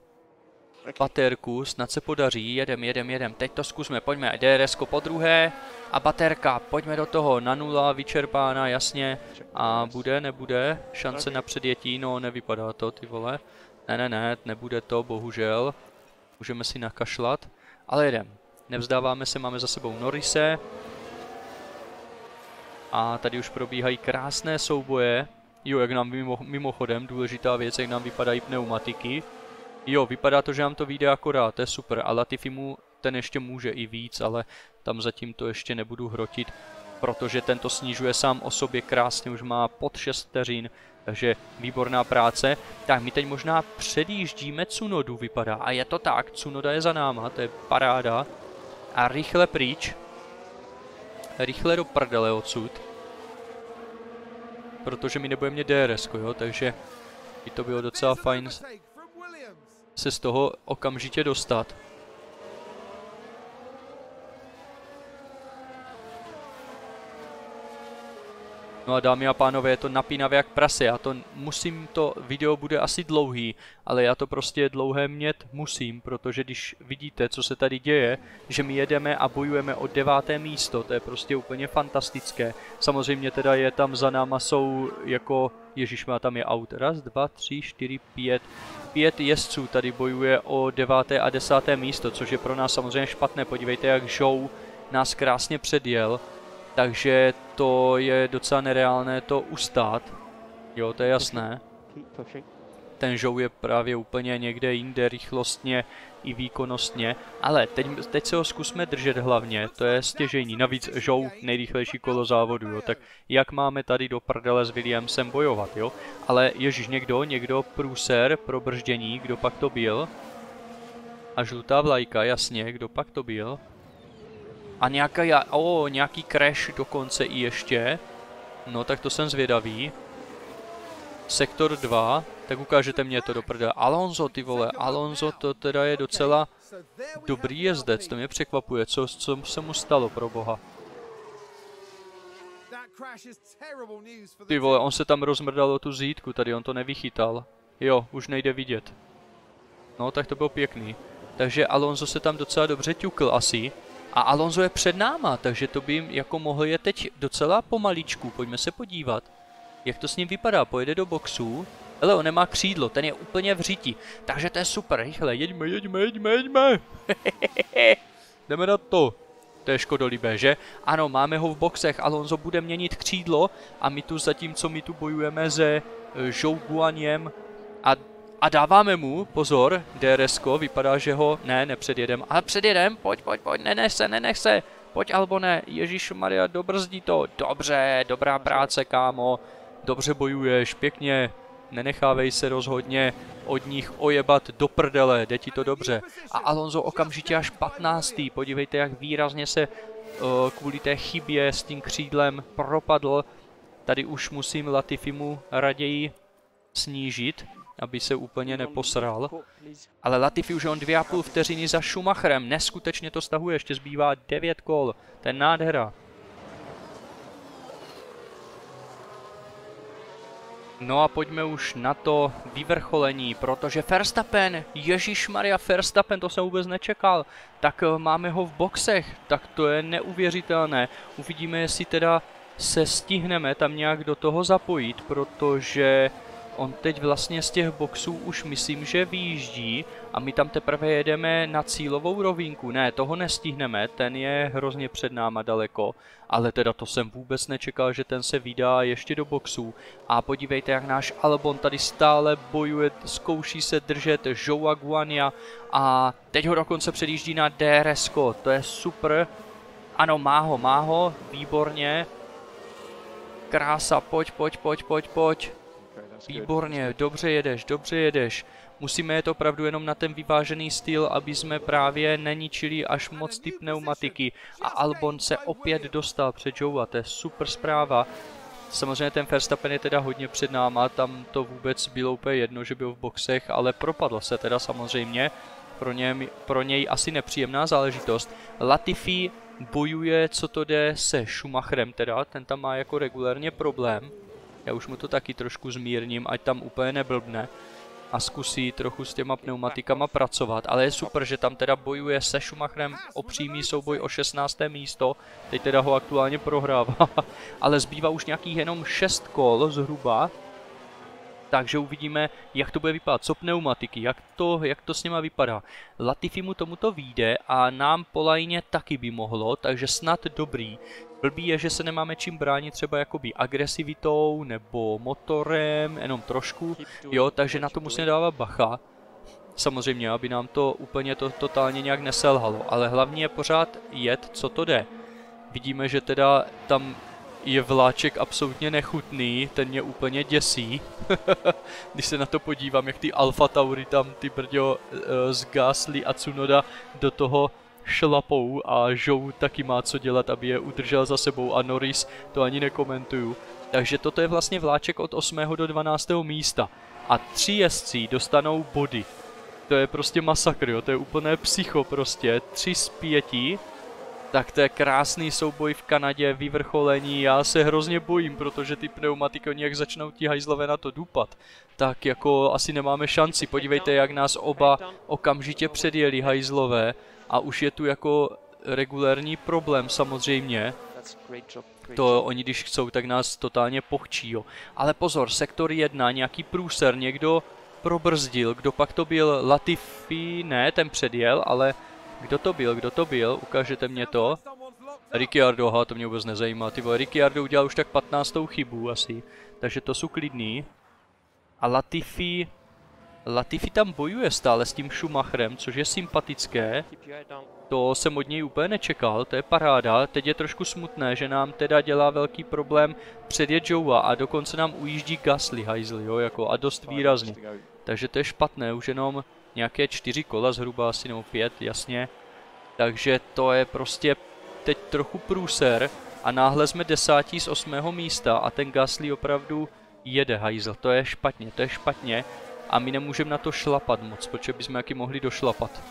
baterku, snad se podaří, jedem, jedem, jedem, teď to zkusme, pojďme, D R S ko po druhé a baterka, pojďme do toho, na nula, vyčerpána, jasně, a bude, nebude, šance na předjetí, no, nevypadá to, ty vole, ne, ne, ne, nebude to, bohužel, můžeme si nakašlat, ale jedem. Nevzdáváme se, máme za sebou Norrise. A tady už probíhají krásné souboje. Jo, jak nám mimo, mimochodem, důležitá věc, jak nám vypadají pneumatiky. Jo, vypadá to, že nám to vyjde akorát, to je super. A Latifi mu ten ještě může i víc, ale tam zatím to ještě nebudu hrotit, protože ten to snižuje sám o sobě krásně, už má pod šest vteřin, takže výborná práce. Tak my teď možná předjíždíme Tsunodu, vypadá. A je to tak, Tsunoda je za náma, to je paráda. A rychle pryč. Rychle do prdele odsud. Protože my nebudeme mít D R S ko, jo, takže by to bylo docela fajn se z toho okamžitě dostat. No a dámy a pánové, je to napínavé jak prase, já to musím, to video bude asi dlouhý, ale já to prostě dlouhé mět musím, protože když vidíte, co se tady děje, že my jedeme a bojujeme o deváté místo, to je prostě úplně fantastické. Samozřejmě teda je tam za náma jsou jako, ježišmá, tam je aut, raz, dva, tři, čtyři, pět, pět jezdců tady bojuje o deváté a desáté místo, což je pro nás samozřejmě špatné, podívejte, jak Zhou nás krásně předjel. Takže to je docela nereálné to ustát, jo, to je jasné. Ten Zhou je právě úplně někde jinde rychlostně i výkonnostně, ale teď, teď se ho zkusme držet hlavně, to je stěžejní. Navíc Zhou nejrychlejší kolo závodu, jo, tak jak máme tady do prdele s Williamsem bojovat, jo. Ale ježiš, někdo, někdo průser pro brždění, kdo pak to byl? A žlutá vlajka, jasně, kdo pak to byl? A nějaký, o, nějaký crash dokonce i ještě. No tak to jsem zvědavý. Sektor dva, tak ukážete mě to do prdele. Alonso, ty vole, Alonso to teda je docela dobrý jezdec, to mě překvapuje, co, co se mu stalo, pro boha. Ty vole, on se tam rozmrdal o tu zítku, tady on to nevychytal. Jo, už nejde vidět. No tak to bylo pěkný. Takže Alonso se tam docela dobře ťukl asi. A Alonso je před náma, takže to by jim jako mohl je teď docela pomaličku. Pojďme se podívat, jak to s ním vypadá. Pojede do boxu. Hele, on nemá křídlo, ten je úplně v říti. Takže to je super, rychle, jeďme, jeďme, jeďme, jeďme. Jdeme na to. To je škodolibé, že? Ano, máme ho v boxech, Alonso bude měnit křídlo a my tu zatímco my tu bojujeme se Zhou Guanyem a a dáváme mu, pozor, DRSko, vypadá, že ho, ne, nepředjedem, ale předjedem, pojď, pojď, pojď, nenech se, nenech se, pojď Albone, ježišmarja, dobrzdí to, dobře, dobrá práce, kámo, dobře bojuješ, pěkně, nenechávej se rozhodně od nich ojebat do prdele, jde ti to dobře. A Alonso okamžitě až patnáctý. Podívejte, jak výrazně se uh, kvůli té chybě s tím křídlem propadl. Tady už musím Latifimu raději snížit, aby se úplně neposral. Ale Latifi už je on dvě a půl vteřiny za Schumacherem. Neskutečně to stahuje, ještě zbývá devět kol. To je nádhera. No a pojďme už na to vyvrcholení, protože Verstappen, ježišmarja, Verstappen, to jsem vůbec nečekal, tak máme ho v boxech, tak to je neuvěřitelné. Uvidíme, jestli teda se stihneme tam nějak do toho zapojit, protože on teď vlastně z těch boxů už myslím, že vyjíždí a my tam teprve jedeme na cílovou rovinku. Ne, toho nestihneme, ten je hrozně před náma daleko, ale teda to jsem vůbec nečekal, že ten se vydá ještě do boxů. A podívejte, jak náš Albon tady stále bojuje, zkouší se držet Zhoua Guanya a teď ho dokonce předjíždí na DRSko, to je super. Ano, má ho, má ho, výborně. Krása, pojď, pojď, pojď, pojď, pojď. Výborně, dobře jedeš, dobře jedeš. Musíme jet opravdu jenom na ten vyvážený styl, aby jsme právě neničili až moc ty pneumatiky. A Albon se opět dostal před Joua, to je super zpráva. Samozřejmě ten Verstappen je teda hodně před náma, tam to vůbec bylo úplně jedno, že byl v boxech, ale propadl se teda samozřejmě. Pro něj, pro něj asi nepříjemná záležitost. Latifi bojuje, co to jde, se Schumacherem teda, ten tam má jako regulérně problém. Já už mu to taky trošku zmírním, ať tam úplně neblbne a zkusí trochu s těma pneumatikama pracovat. Ale je super, že tam teda bojuje se Schumacherem o přímý souboj o šestnácté místo. Teď teda ho aktuálně prohrává, ale zbývá už nějakých jenom šest kol zhruba. Takže uvidíme, jak to bude vypadat, co pneumatiky, jak to, jak to s nima vypadá. Latifi mu tomuto vyjde a nám po lajně taky by mohlo, takže snad dobrý. Blbý je, že se nemáme čím bránit třeba jakoby agresivitou nebo motorem, jenom trošku, jo, takže na to musíme dávat bacha. Samozřejmě, aby nám to úplně to, totálně nějak neselhalo, ale hlavně je pořád jet, co to jde. Vidíme, že teda tam je vláček absolutně nechutný, ten mě úplně děsí. Když se na to podívám, jak ty Alfa Tauri tam, ty brďo, z Gasly a Tsunoda do toho šlapou a Zhou taky má co dělat, aby je udržel za sebou a Norris, to ani nekomentuju. Takže toto je vlastně vláček od osmého do dvanáctého místa a tři jezdci dostanou body. To je prostě masakr, jo? To je úplné psycho prostě, tři z pěti. Tak to je krásný souboj v Kanadě, vyvrcholení, já se hrozně bojím, protože ty pneumatiky, oni jak začnou ti hajzlové na to dupat, tak jako asi nemáme šanci. Podívejte, jak nás oba okamžitě předjeli hajzlové a už je tu jako regulérní problém samozřejmě. To oni když chcou, tak nás totálně pochčí, jo. Ale pozor, sektor jedna, nějaký průser, někdo probrzdil, kdo pak to byl, Latifi, ne, ten předjel, ale... Kdo to byl, kdo to byl, ukážete mě to. Ricciardo, aha, to mě vůbec nezajímá, ty vole, Ricciardo udělal už tak patnáctou chybu asi, takže to jsou klidný. A Latifi, Latifi tam bojuje stále s tím Schumacherem, což je sympatické, to jsem od něj úplně nečekal, to je paráda. Teď je trošku smutné, že nám teda dělá velký problém předjet Joua a dokonce nám ujíždí Gasly, hajzl, jo, jako a dost výrazně, takže to je špatné, už jenom... Nějaké čtyři kola zhruba, asi nebo pět, jasně. Takže to je prostě teď trochu průser a náhle jsme desátí z osmého místa a ten Gasly opravdu jede hajzl. To je špatně, to je špatně a my nemůžeme na to šlapat moc, protože bychom jaký mohli došlapat.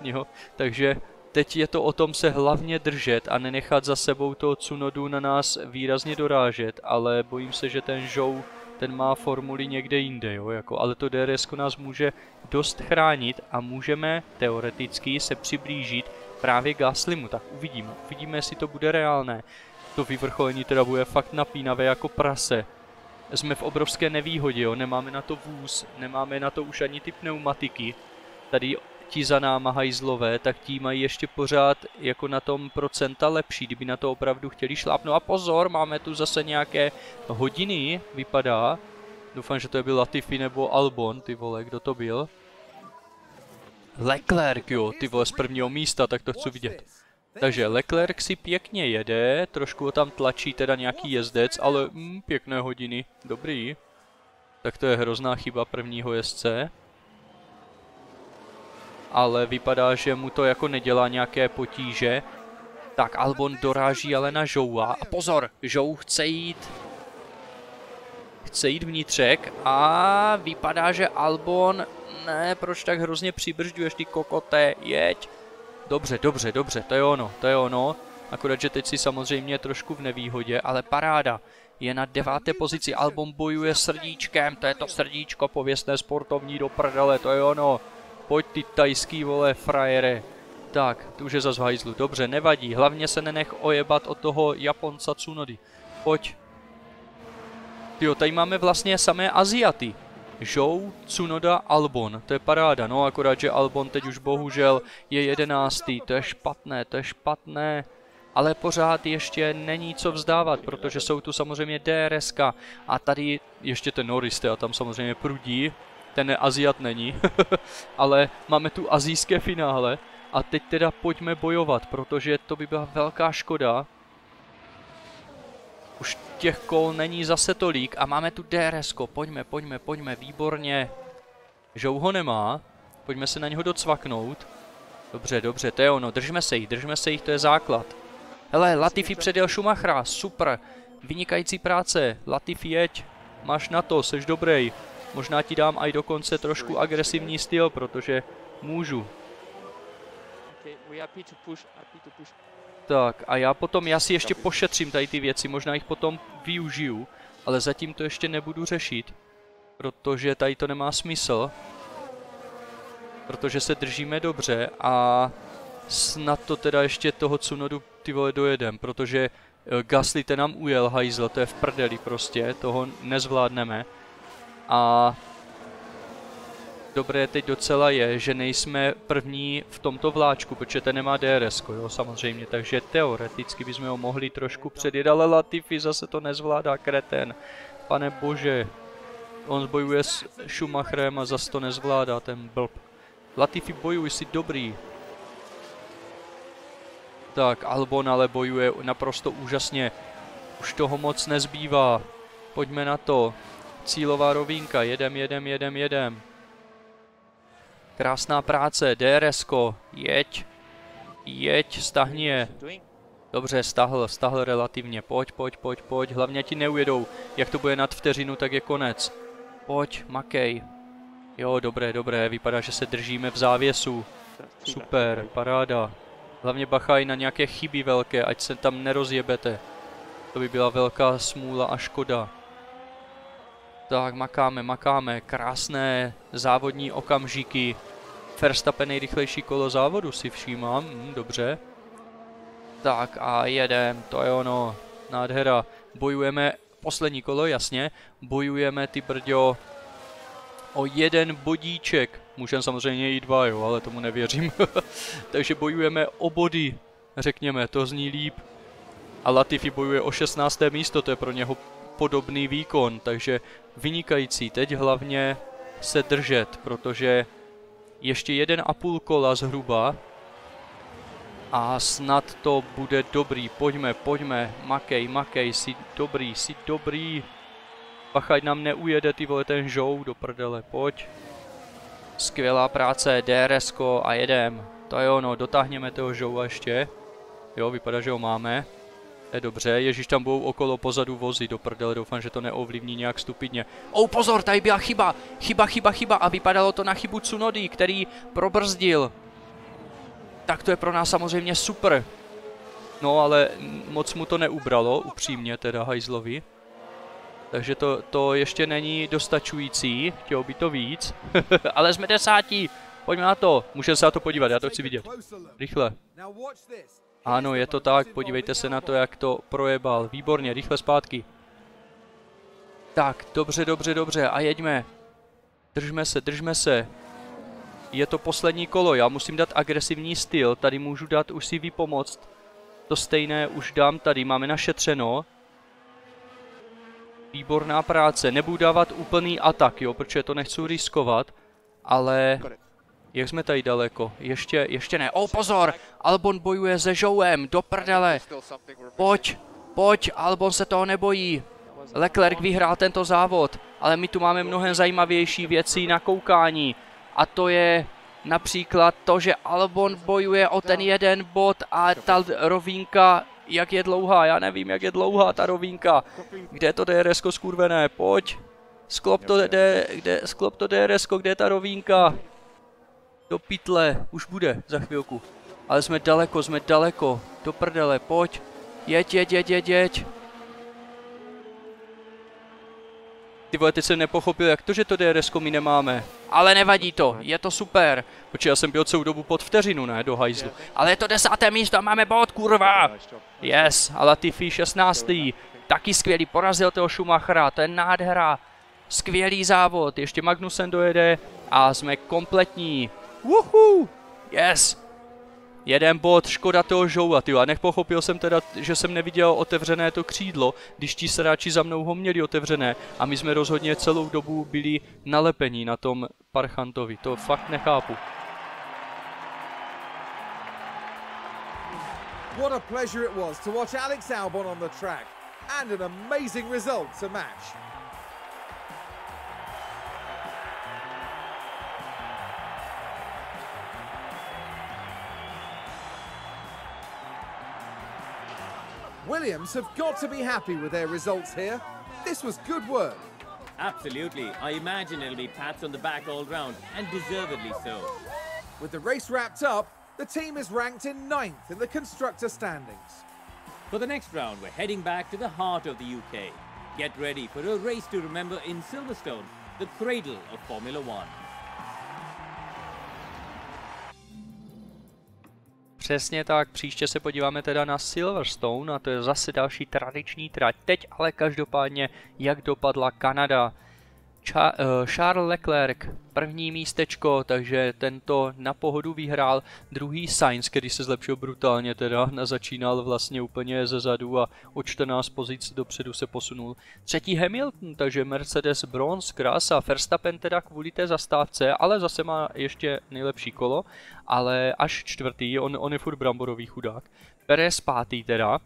Jo, takže teď je to o tom se hlavně držet a nenechat za sebou toho Tsunodu na nás výrazně dorážet, ale bojím se, že ten Zhou ten má formuli někde jinde, jo, jako, ale to DRSko nás může dost chránit a můžeme teoreticky se přiblížit právě Gaslymu, tak uvidíme, uvidíme, jestli to bude reálné. To vyvrcholení teda bude fakt napínavé jako prase. Jsme v obrovské nevýhodě, jo, nemáme na to vůz, nemáme na to už ani ty pneumatiky. Tady ti za náma hajzlové, tak ti mají ještě pořád jako na tom procenta lepší, kdyby na to opravdu chtěli šlápnout. A pozor, máme tu zase nějaké hodiny, vypadá. Doufám, že to byl Latifi nebo Albon, ty vole, kdo to byl? Leclerc, jo, ty vole, z prvního místa, tak to chci vidět. Takže Leclerc si pěkně jede, trošku ho tam tlačí teda nějaký jezdec, ale mm, pěkné hodiny, dobrý. Tak to je hrozná chyba prvního jezdce. Ale vypadá, že mu to jako nedělá nějaké potíže. Tak Albon doráží ale na Zhoua a pozor, Zhou chce jít. Chce jít vnitřek a vypadá, že Albon, ne, proč tak hrozně přibržďuješ, ty kokoté, jeď. Dobře, dobře, dobře, to je ono, to je ono. Akorát, že teď si samozřejmě trošku v nevýhodě, ale paráda. Je na deváté pozici, Albon bojuje srdíčkem, to je to srdíčko pověstné sportovní do prdele, to je ono. Pojď ty tajský, vole, frajere. Tak, tu už je zas v hajzlu, dobře, nevadí, hlavně se nenech ojebat od toho Japonca Tsunody. Pojď. Tyjo, tady máme vlastně samé Aziaty. Zhou, Tsunoda, Albon, to je paráda, no akorát, že Albon teď už bohužel je jedenáctý, to je špatné, to je špatné. Ale pořád ještě není co vzdávat, protože jsou tu samozřejmě DRSka a tady ještě ten Norris, a tam samozřejmě prudí, ten Aziat není, ale máme tu asijské finále a teď teda pojďme bojovat, protože to by byla velká škoda. Už těch kol není zase tolik a máme tu DRSko, pojďme, pojďme, pojďme, výborně. Zhou ho nemá, pojďme se na něho docvaknout. Dobře, dobře, to je ono, držme se jich, držme se jich, to je základ. Hele, Latifi předjel Schumachera, super, vynikající práce, Latifi jeď, máš na to, seš dobrý. Možná ti dám i dokonce trošku agresivní styl, protože můžu. Tak a já potom, já si ještě pošetřím tady ty věci, možná jich potom využiju, ale zatím to ještě nebudu řešit, protože tady to nemá smysl, protože se držíme dobře a snad to teda ještě toho Tsunodu, ty vole, dojedem, protože Gasly ten nám ujel, hajzl, to je v prdeli prostě, toho nezvládneme. A dobré teď docela je, že nejsme první v tomto vláčku, protože ten nemá D R S, jo, samozřejmě, takže teoreticky bychom ho mohli trošku předjet, ale Latifi zase to nezvládá, kreten. Pane bože, on bojuje s Schumacherem a zase to nezvládá, ten blb. Latifi, bojuj, si dobrý. Tak, Albon ale bojuje naprosto úžasně. Už toho moc nezbývá. Pojďme na to. Cílová rovinka, jedem, jedem, jedem, jedem. Krásná práce, DRSko, jeď, jeď, stahni je. Dobře, stahl, stahl relativně, pojď, pojď, pojď, pojď, hlavně ti neujedou, jak to bude nad vteřinu, tak je konec. Pojď, makej. Jo, dobré, dobré, vypadá, že se držíme v závěsu. Super, paráda. Hlavně bachaj na nějaké chyby velké, ať se tam nerozjebete. To by byla velká smůla a škoda. Tak makáme, makáme, krásné závodní okamžiky. Verstappen nejrychlejší kolo závodu si všímám, hm, dobře. Tak a jedem, to je ono, nádhera. Bojujeme, poslední kolo, jasně, bojujeme, ty brďo, o jeden bodíček. Můžeme samozřejmě i dva, jo, ale tomu nevěřím. Takže bojujeme o body, řekněme, to zní líp. A Latifi bojuje o šestnácté místo, to je pro něho podobný výkon, takže vynikající. Teď hlavně se držet, protože ještě jeden a půl kola zhruba a snad to bude dobrý. Pojďme, pojďme, makej, makej, si dobrý, si dobrý. Pachaj nám neujede, ty vole, ten Zhou, do prdele, pojď. Skvělá práce, DRSko a jedem. To je ono, dotáhneme toho Zhoua ještě. Jo, vypadá, že ho máme. Je dobře, ježíš, tam budou okolo pozadu vozy, do prdele, doufám, že to neovlivní nějak stupidně. Oh, pozor, tady byla chyba, chyba, chyba, chyba a vypadalo to na chybu Tsunody, který probrzdil. Tak to je pro nás samozřejmě super. No, ale moc mu to neubralo, upřímně teda hajzlovi. Takže to, to ještě není dostačující, chtělo by to víc, ale jsme desátí, pojďme na to, můžeme se na to podívat, já to chci vidět, rychle. Ano, je to tak, podívejte se na to, jak to projebal, výborně, rychle zpátky. Tak, dobře, dobře, dobře a jeďme, držme se, držme se. Je to poslední kolo, já musím dát agresivní styl, tady můžu dát už si vypomoct, to stejné už dám tady, máme našetřeno. výborná práce. Nebudu dávat úplný atak, jo, protože to nechci riskovat, ale... Jak jsme tady daleko? Ještě, ještě ne. Oh, pozor! Albon bojuje se Zhouem, do prdele! Pojď, pojď, Albon se toho nebojí. Leclerc vyhrál tento závod, ale my tu máme mnohem zajímavější věci na koukání. A to je například to, že Albon bojuje o ten jeden bod a ta rovínka, jak je dlouhá, já nevím, jak je dlouhá ta rovínka. Kde je to D R S ko skurvené? Pojď! Sklop to, sklop to D R S ko, kde je ta rovínka? Do pytle, už bude za chvilku. Ale jsme daleko, jsme daleko. Do prdele, pojď. Jeď, jeď, jeď, jeď, jeď. Ty vole, teď jsem nepochopil, jak to, že to D R S ko my nemáme. Ale nevadí to, je to super. Počkej, já jsem byl celou dobu pod vteřinu, ne, do hajzlu. Ale je to desáté místo, máme bod, kurva. Yes, a Latifi šestnáctý. Taky skvělý, porazil toho Schumachera, to je nádhera. Skvělý závod, ještě Magnussen dojede a jsme kompletní. Woohoo! Yes! Jeden bod, škoda toho Zhoua, tyjo. A nech pochopil jsem teda, že jsem neviděl otevřené to křídlo, když ti sráči za mnou ho měli otevřené a my jsme rozhodně celou dobu byli nalepení na tom Parchantovi. To fakt nechápu. What a pleasure it was to watch Alex Albon on the track and an amazing result to match. Williams have got to be happy with their results here. This was good work. Absolutely. I imagine it'll be pats on the back all round, and deservedly so. With the race wrapped up, the team is ranked in ninth in the constructor standings. For the next round, we're heading back to the heart of the U K. Get ready for a race to remember in Silverstone, the cradle of Formula One. Přesně tak, příště se podíváme teda na Silverstone a to je zase další tradiční trať. Teď ale každopádně, jak dopadla Kanada. Ča uh, Charles Leclerc, první místečko, takže tento na pohodu vyhrál. Druhý Sainz, který se zlepšil brutálně teda, začínal vlastně úplně ze zadu a o čtrnáct pozic dopředu se posunul. Třetí Hamilton, takže Mercedes bronz, krása, Verstappen teda kvůli té zastávce, ale zase má ještě nejlepší kolo, ale až čtvrtý, on, on je furt bramborový chudák. Pérez pátý teda,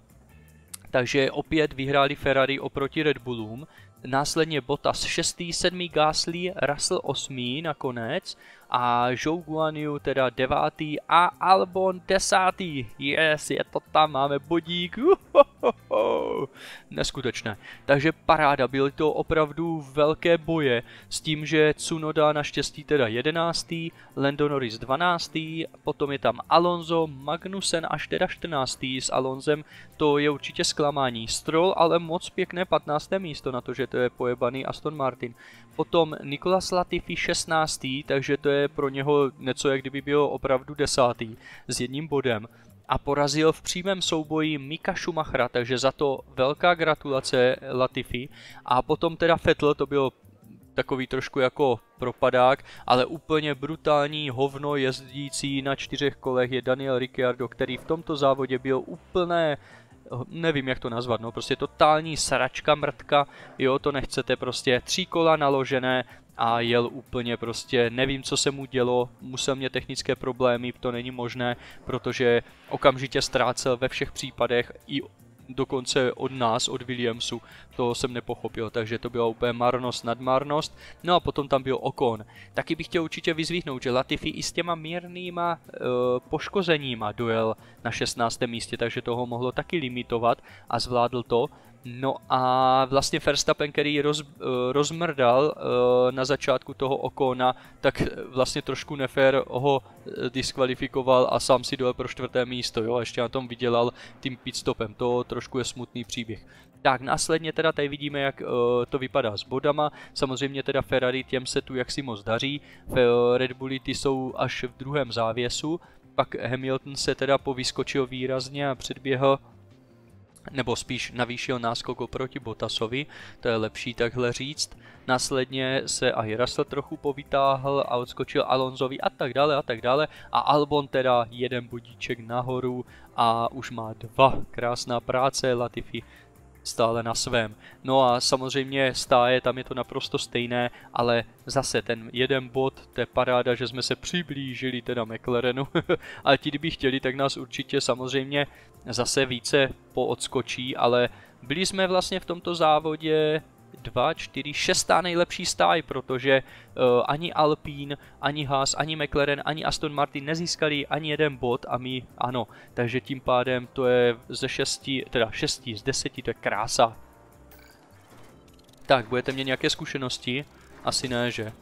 takže opět vyhráli Ferrari oproti Red Bullům. Následně Bottas šestý, sedmý Gasly, Russell osmý nakonec a Zhou Guanyu teda devátý a Albon desátý. Yes, je to tam, máme bodík. Uhohoho. Neskutečné. Takže paráda, byly to opravdu velké boje s tím, že Tsunoda naštěstí teda jedenáctý, Lando Norris dvanáctý, potom je tam Alonso, Magnussen až teda čtrnáctý s Alonsem, to je určitě zklamání. Stroll ale moc pěkné patnácté místo na to, že to je pojebaný Aston Martin. Potom Nicolas Latifi šestnáctý, takže to je pro něho něco, jak kdyby bylo opravdu desátý s jedním bodem. A porazil v přímém souboji Micka Schumachera, takže za to velká gratulace Latifi. A potom teda Vettel, to bylo takový trošku jako propadák, ale úplně brutální hovno jezdící na čtyřech kolech je Daniel Ricciardo, který v tomto závodě byl úplné, nevím jak to nazvat, no prostě totální sračka, mrtka, jo, to nechcete, prostě tři kola naložené a jel úplně prostě, nevím co se mu dělo, musel mě technické problémy, to není možné, protože okamžitě ztrácel ve všech případech i dokonce od nás, od Williamsu, to jsem nepochopil, takže to byla úplně marnost nad marnost. No a potom tam byl Ocon. Taky bych chtěl určitě vyzvihnout, že Latifi i s těma mírnýma e, poškozeníma dojel na šestnáctém místě, takže toho mohlo taky limitovat a zvládl to. No a vlastně Verstappen, který roz, e, rozmrdal e, na začátku toho Ocona, tak vlastně trošku nefér ho diskvalifikoval a sám si dojel pro čtvrté místo, jo, a ještě na tom vydělal tím pitstopem, to trošku je smutný příběh. Tak následně teda tady vidíme, jak e, to vypadá s bodama, samozřejmě teda Ferrari těm se tu jaksi moc daří, Red Bulli ty jsou až v druhém závěsu, pak Hamilton se teda povyskočil výrazně a předběhl, nebo spíš navýšil náskok oproti Bottasovi, to je lepší takhle říct. Následně se i Russell trochu povytáhl a odskočil Alonsovi a tak dále a tak dále. A Albon teda jeden bodíček nahoru a už má dva. Krásná práce Latifi. stále na svém. No a samozřejmě stáje, tam je to naprosto stejné, ale zase ten jeden bod, to je paráda, že jsme se přiblížili teda McLarenu. A ti, kdyby chtěli, tak nás určitě samozřejmě zase více poodskočí, ale byli jsme vlastně v tomto závodě dva, čtyři, šestá nejlepší stáj, protože uh, ani Alpine, ani Haas, ani McLaren, ani Aston Martin nezískali ani jeden bod a my ano. Takže tím pádem to je ze šesti, teda šesti z deseti, to je krása. Tak, budete mít nějaké zkušenosti? Asi ne, že?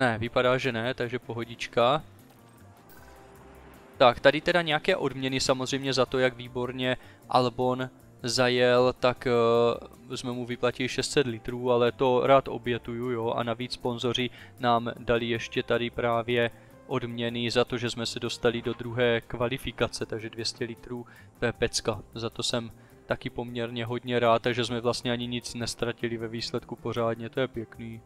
Ne, vypadá, že ne, takže pohodička. Tak, tady teda nějaké odměny samozřejmě za to, jak výborně Albon zajel, tak uh, jsme mu vyplatili šest set litrů, ale to rád obětuju, jo, a navíc sponzoři nám dali ještě tady právě odměny za to, že jsme se dostali do druhé kvalifikace, takže dvě stě litrů, to je pecka, za to jsem taky poměrně hodně rád, takže jsme vlastně ani nic nestratili ve výsledku pořádně, to je pěkný.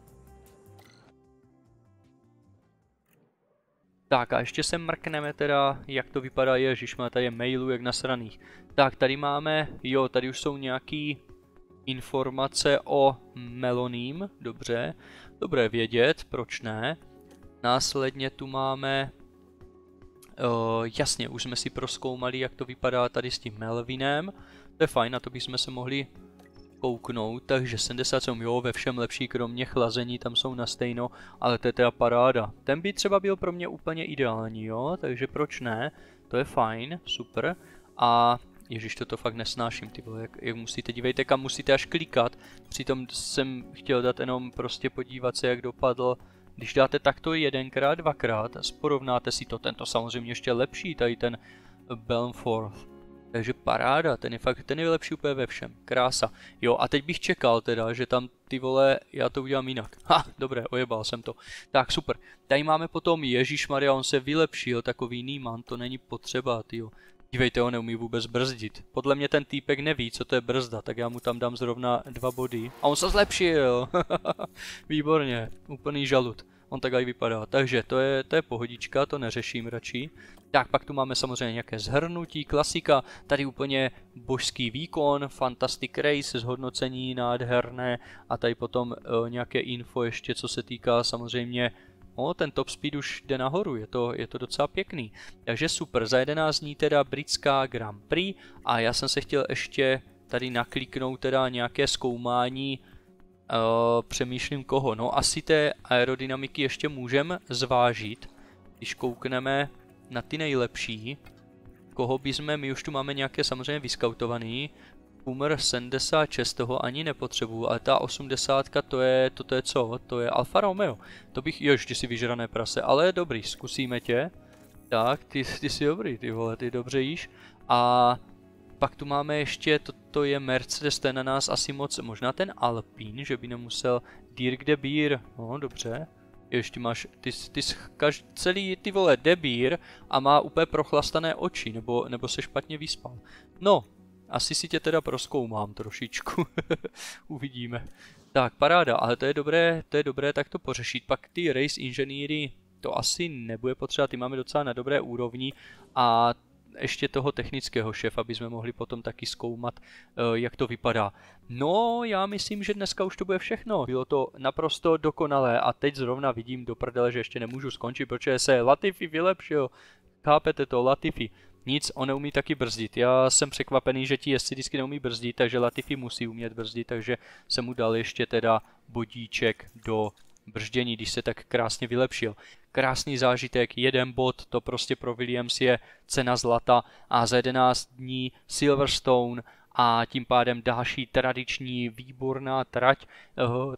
Tak a ještě se mrkneme teda, jak to vypadá, ježiš, má tady mailů jak nasraných. Tak tady máme, jo, tady už jsou nějaký informace o Meloním, dobře, dobré vědět, proč ne. Následně tu máme, o, jasně, už jsme si prozkoumali, jak to vypadá tady s tím Melvinem, to je fajn, na to bychom se mohli kouknout, takže sedmdesát sedm, jo, ve všem lepší, kromě chlazení, tam jsou na stejno, ale to je teda paráda. Ten by třeba byl pro mě úplně ideální, jo, takže proč ne, to je fajn, super. A ježiš, toto fakt nesnáším, ty vole, jak, jak musíte, dívejte, kam musíte až klikat, přitom jsem chtěl dát jenom prostě podívat se, jak dopadl. Když dáte takto jedenkrát, dvakrát, porovnáte si to, tento samozřejmě ještě lepší, tady ten Belmforth. Takže paráda, ten je fakt, ten je lepší úplně ve všem, krása. Jo, a teď bych čekal teda, že tam ty vole, já to udělám jinak. Ha, dobré, ojebal jsem to. Tak super, tady máme potom, ježišmarja, on se vylepšil, takový Nýman, to není potřeba, tyjo. Dívejte, on neumí vůbec brzdit. Podle mě ten týpek neví, co to je brzda, tak já mu tam dám zrovna dva body. A on se zlepšil, výborně, úplný žalud. On tak aj vypadá, takže to je, to je pohodička, to neřeším radši. Tak pak tu máme samozřejmě nějaké zhrnutí, klasika, tady úplně božský výkon, Fantastic Race, zhodnocení nádherné a tady potom e, nějaké info ještě, co se týká samozřejmě, o, ten top speed už jde nahoru, je to, je to docela pěkný. Takže super, za jedenáct dní teda britská Grand Prix a já jsem se chtěl ještě tady nakliknout teda nějaké zkoumání. Uh, přemýšlím koho, no asi té aerodynamiky ještě můžeme zvážit, když koukneme na ty nejlepší, koho by jsme, my už tu máme nějaké samozřejmě vyskautovaný, Hummer sedmdesát šest, toho ani nepotřebuju, ale ta osmdesát, to je, to, to je co, to je Alfa Romeo, to bych, jo, ještě si vyžrané prase, ale dobrý, zkusíme tě, tak, ty, ty jsi dobrý, ty vole, ty dobře jíš, a pak tu máme ještě, toto je Mercedes, ten na nás asi moc, možná ten Alpine, že by nemusel Dirk de Bier, no dobře, ještě máš, ty, ty kaž, celý ty vole de Bier a má úplně prochlastané oči, nebo, nebo se špatně vyspal. No, asi si tě teda prozkoumám trošičku, uvidíme. Tak, paráda, ale to je dobré, to je dobré tak to pořešit, pak ty race inženýry, to asi nebude potřeba, ty máme docela na dobré úrovni a ještě toho technického šéfa, aby jsme mohli potom taky zkoumat, jak to vypadá. No, já myslím, že dneska už to bude všechno. Bylo to naprosto dokonalé a teď zrovna vidím do prdele, že ještě nemůžu skončit, protože se Latifi vylepšil. Chápete to, Latifi. Nic, on neumí taky brzdit. Já jsem překvapený, že ti jezdci vždycky neumí brzdit, takže Latifi musí umět brzdit, takže jsem mu dal ještě teda bodíček do brždění, když se tak krásně vylepšil. Krásný zážitek, jeden bod, to prostě pro Williams je cena zlata a za jedenáct dní Silverstone a tím pádem další tradiční výborná trať.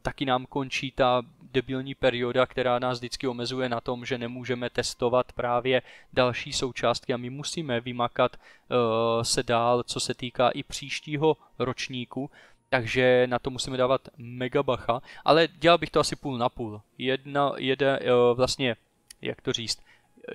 Taky nám končí ta debilní perioda, která nás vždycky omezuje na tom, že nemůžeme testovat právě další součástky a my musíme vymakat se dál, co se týká i příštího ročníku. Takže na to musíme dávat mega bacha, ale dělal bych to asi půl na půl. Jedna, jeden, vlastně, jak to říct,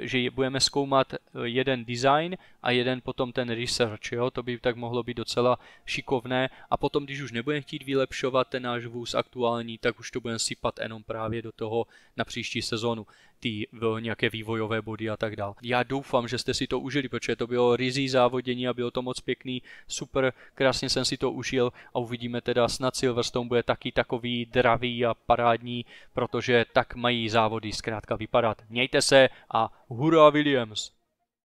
že budeme zkoumat jeden design a jeden potom ten research, jo? To by tak mohlo být docela šikovné a potom, když už nebudeme chtít vylepšovat ten náš vůz aktuální, tak už to budeme sypat jenom právě do toho na příští sezonu, ty nějaké vývojové body a tak dále. Já doufám, že jste si to užili, protože to bylo rizí závodění a bylo to moc pěkný, super, krásně jsem si to užil a uvidíme teda, snad Silverstone bude taky takový dravý a parádní, protože tak mají závody zkrátka vypadat. Mějte se a hurá Williams!